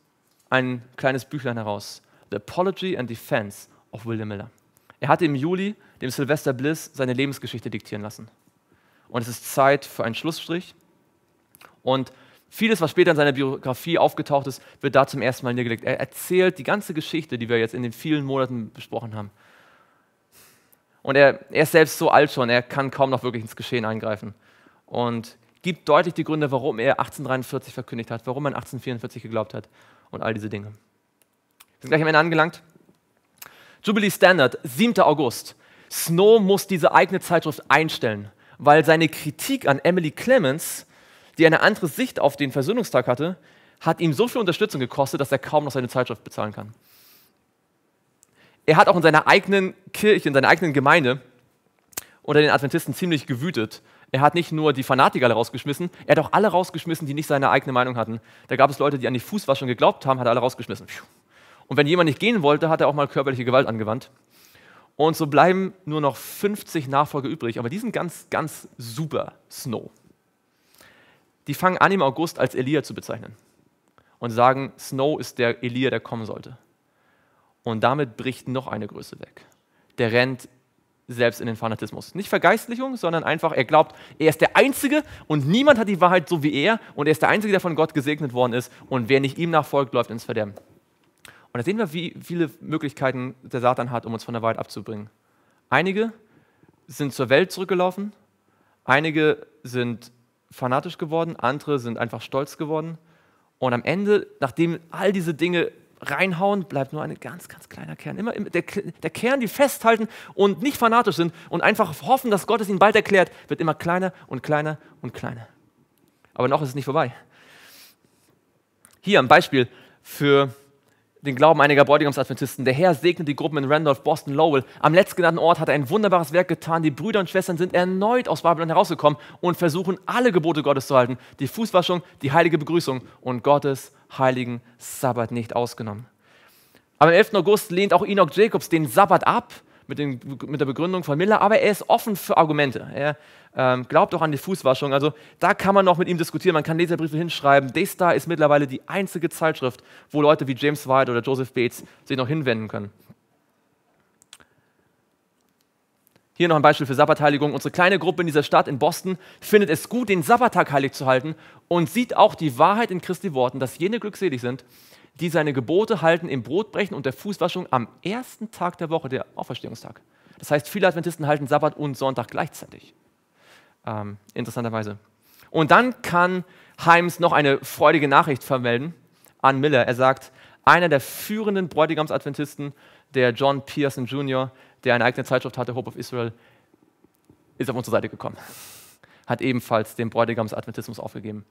ein kleines Büchlein heraus, The Apology and Defense of William Miller. Er hatte im Juli dem Sylvester Bliss seine Lebensgeschichte diktieren lassen. Und es ist Zeit für einen Schlussstrich. Und vieles, was später in seiner Biografie aufgetaucht ist, wird da zum ersten Mal niedergelegt. Er erzählt die ganze Geschichte, die wir jetzt in den vielen Monaten besprochen haben. Und er ist selbst so alt schon, er kann kaum noch wirklich ins Geschehen eingreifen. Und gibt deutlich die Gründe, warum er 1843 verkündigt hat, warum er 1844 geglaubt hat und all diese Dinge. Wir sind gleich am Ende angelangt. Jubilee Standard, 7. August. Snow muss diese eigene Zeitschrift einstellen, weil seine Kritik an Emily Clemens, die eine andere Sicht auf den Versöhnungstag hatte, hat ihm so viel Unterstützung gekostet, dass er kaum noch seine Zeitschrift bezahlen kann. Er hat auch in seiner eigenen Kirche, in seiner eigenen Gemeinde unter den Adventisten ziemlich gewütet. Er hat nicht nur die Fanatiker rausgeschmissen, er hat auch alle rausgeschmissen, die nicht seine eigene Meinung hatten. Da gab es Leute, die an die Fußwaschung geglaubt haben, hat er alle rausgeschmissen. Und wenn jemand nicht gehen wollte, hat er auch mal körperliche Gewalt angewandt. Und so bleiben nur noch 50 Nachfolger übrig, aber die sind ganz, ganz super Snow. Die fangen an, im August als Elia zu bezeichnen und sagen, Snow ist der Elia, der kommen sollte. Und damit bricht noch eine Größe weg. Der rennt selbst in den Fanatismus. Nicht Vergeistlichung, sondern einfach, er glaubt, er ist der Einzige und niemand hat die Wahrheit so wie er und er ist der Einzige, der von Gott gesegnet worden ist und wer nicht ihm nachfolgt, läuft ins Verderben. Und da sehen wir, wie viele Möglichkeiten der Satan hat, um uns von der Wahrheit abzubringen. Einige sind zur Welt zurückgelaufen, einige sind fanatisch geworden, andere sind einfach stolz geworden und am Ende, nachdem all diese Dinge reinhauen, bleibt nur ein ganz, ganz kleiner Kern. Immer der Kern, die festhalten und nicht fanatisch sind und einfach hoffen, dass Gott es ihnen bald erklärt, wird immer kleiner und kleiner und kleiner. Aber noch ist es nicht vorbei. Hier ein Beispiel für den Glauben einiger Bräutigamsadventisten. Der Herr segnet die Gruppen in Randolph, Boston, Lowell. Am letztgenannten Ort hat er ein wunderbares Werk getan. Die Brüder und Schwestern sind erneut aus Babylon herausgekommen und versuchen, alle Gebote Gottes zu halten. Die Fußwaschung, die heilige Begrüßung und Gottes heiligen Sabbat nicht ausgenommen. Am 11. August lehnt auch Enoch Jacobs den Sabbat ab, mit der Begründung von Miller, aber er ist offen für Argumente. Er glaubt auch an die Fußwaschung. Also da kann man noch mit ihm diskutieren, man kann Leserbriefe hinschreiben. Daystar ist mittlerweile die einzige Zeitschrift, wo Leute wie James White oder Joseph Bates sich noch hinwenden können. Hier noch ein Beispiel für Sabbatheiligung. Unsere kleine Gruppe in dieser Stadt in Boston findet es gut, den Sabbattag heilig zu halten und sieht auch die Wahrheit in Christi Worten, dass jene glückselig sind, die seine Gebote halten im Brotbrechen und der Fußwaschung am ersten Tag der Woche, der Auferstehungstag. Das heißt, viele Adventisten halten Sabbat und Sonntag gleichzeitig. Interessanterweise. Und dann kann Heims noch eine freudige Nachricht vermelden an Miller. Er sagt, einer der führenden Bräutigamsadventisten, der John Pearson Jr., der eine eigene Zeitschrift hatte, Hope of Israel, ist auf unsere Seite gekommen. Hat ebenfalls den Bräutigamsadventismus aufgegeben.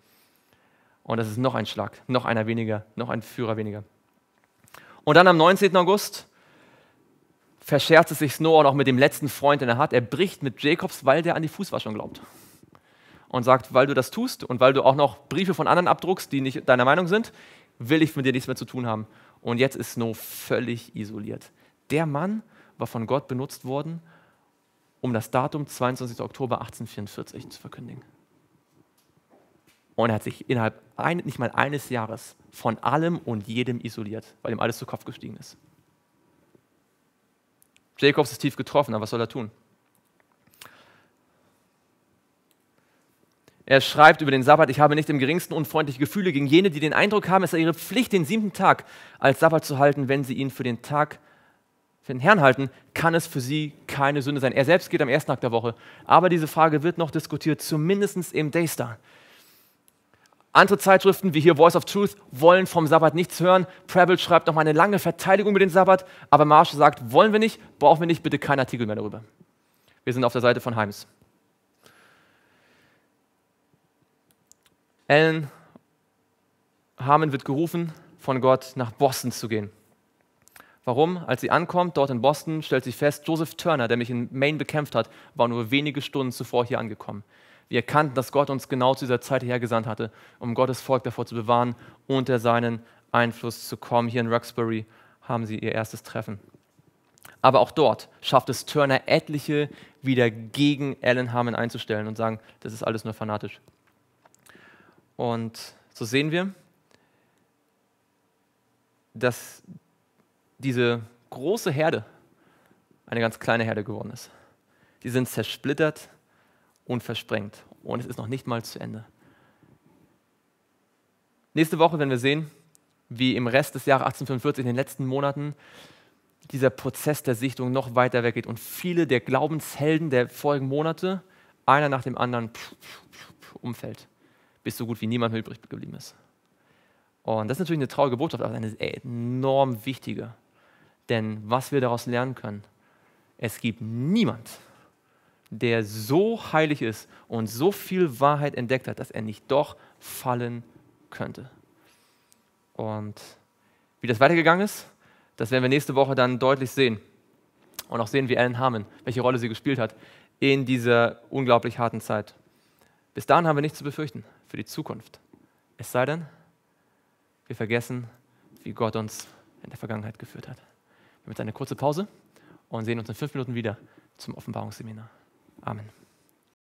Und das ist noch ein Schlag, noch einer weniger, noch ein Führer weniger. Und dann am 19. August verscherzt es sich Snow auch noch mit dem letzten Freund, den er hat. Er bricht mit Jacobs, weil der an die Fußwaschung glaubt. Und sagt, weil du das tust und weil du auch noch Briefe von anderen abdruckst, die nicht deiner Meinung sind, will ich mit dir nichts mehr zu tun haben. Und jetzt ist Snow völlig isoliert. Der Mann war von Gott benutzt worden, um das Datum 22. Oktober 1844 zu verkündigen. Und er hat sich innerhalb nicht mal eines Jahres von allem und jedem isoliert, weil ihm alles zu Kopf gestiegen ist. Jacobs ist tief getroffen, aber was soll er tun? Er schreibt über den Sabbat: Ich habe nicht im geringsten unfreundliche Gefühle gegen jene, die den Eindruck haben, es sei ihre Pflicht, den 7. Tag als Sabbat zu halten, wenn sie ihn für den Tag für den Herrn halten, kann es für sie keine Sünde sein. Er selbst geht am ersten Tag der Woche, aber diese Frage wird noch diskutiert, zumindest im Daystar. Andere Zeitschriften, wie hier Voice of Truth, wollen vom Sabbat nichts hören. Preble schreibt noch mal eine lange Verteidigung über den Sabbat, aber Marsh sagt, wollen wir nicht, brauchen wir nicht, bitte keinen Artikel mehr darüber. Wir sind auf der Seite von Heims. Ellen Harmon wird gerufen, von Gott nach Boston zu gehen. Warum? Als sie ankommt, dort in Boston, stellt sie fest, Joseph Turner, der mich in Maine bekämpft hat, war nur wenige Stunden zuvor hier angekommen. Wir erkannten, dass Gott uns genau zu dieser Zeit hergesandt hatte, um Gottes Volk davor zu bewahren, unter seinen Einfluss zu kommen. Hier in Roxbury haben sie ihr erstes Treffen. Aber auch dort schafft es Turner, etliche wieder gegen Ellen Harmon einzustellen und sagen, das ist alles nur fanatisch. Und so sehen wir, dass diese große Herde eine ganz kleine Herde geworden ist. Die sind zersplittert und versprengt. Und es ist noch nicht mal zu Ende. Nächste Woche werden wir sehen, wie im Rest des Jahres 1845, in den letzten Monaten, dieser Prozess der Sichtung noch weiter weggeht und viele der Glaubenshelden der vorigen Monate, einer nach dem anderen, umfällt, bis so gut wie niemand mehr übrig geblieben ist. Und das ist natürlich eine traurige Botschaft, aber eine enorm wichtige. Denn was wir daraus lernen können, es gibt niemand, der so heilig ist und so viel Wahrheit entdeckt hat, dass er nicht doch fallen könnte. Und wie das weitergegangen ist, das werden wir nächste Woche dann deutlich sehen. Und auch sehen, wie Ellen Harmon, welche Rolle sie gespielt hat in dieser unglaublich harten Zeit. Bis dahin haben wir nichts zu befürchten für die Zukunft. Es sei denn, wir vergessen, wie Gott uns in der Vergangenheit geführt hat. Wir haben jetzt eine kurze Pause und sehen uns in 5 Minuten wieder zum Offenbarungsseminar. Amen.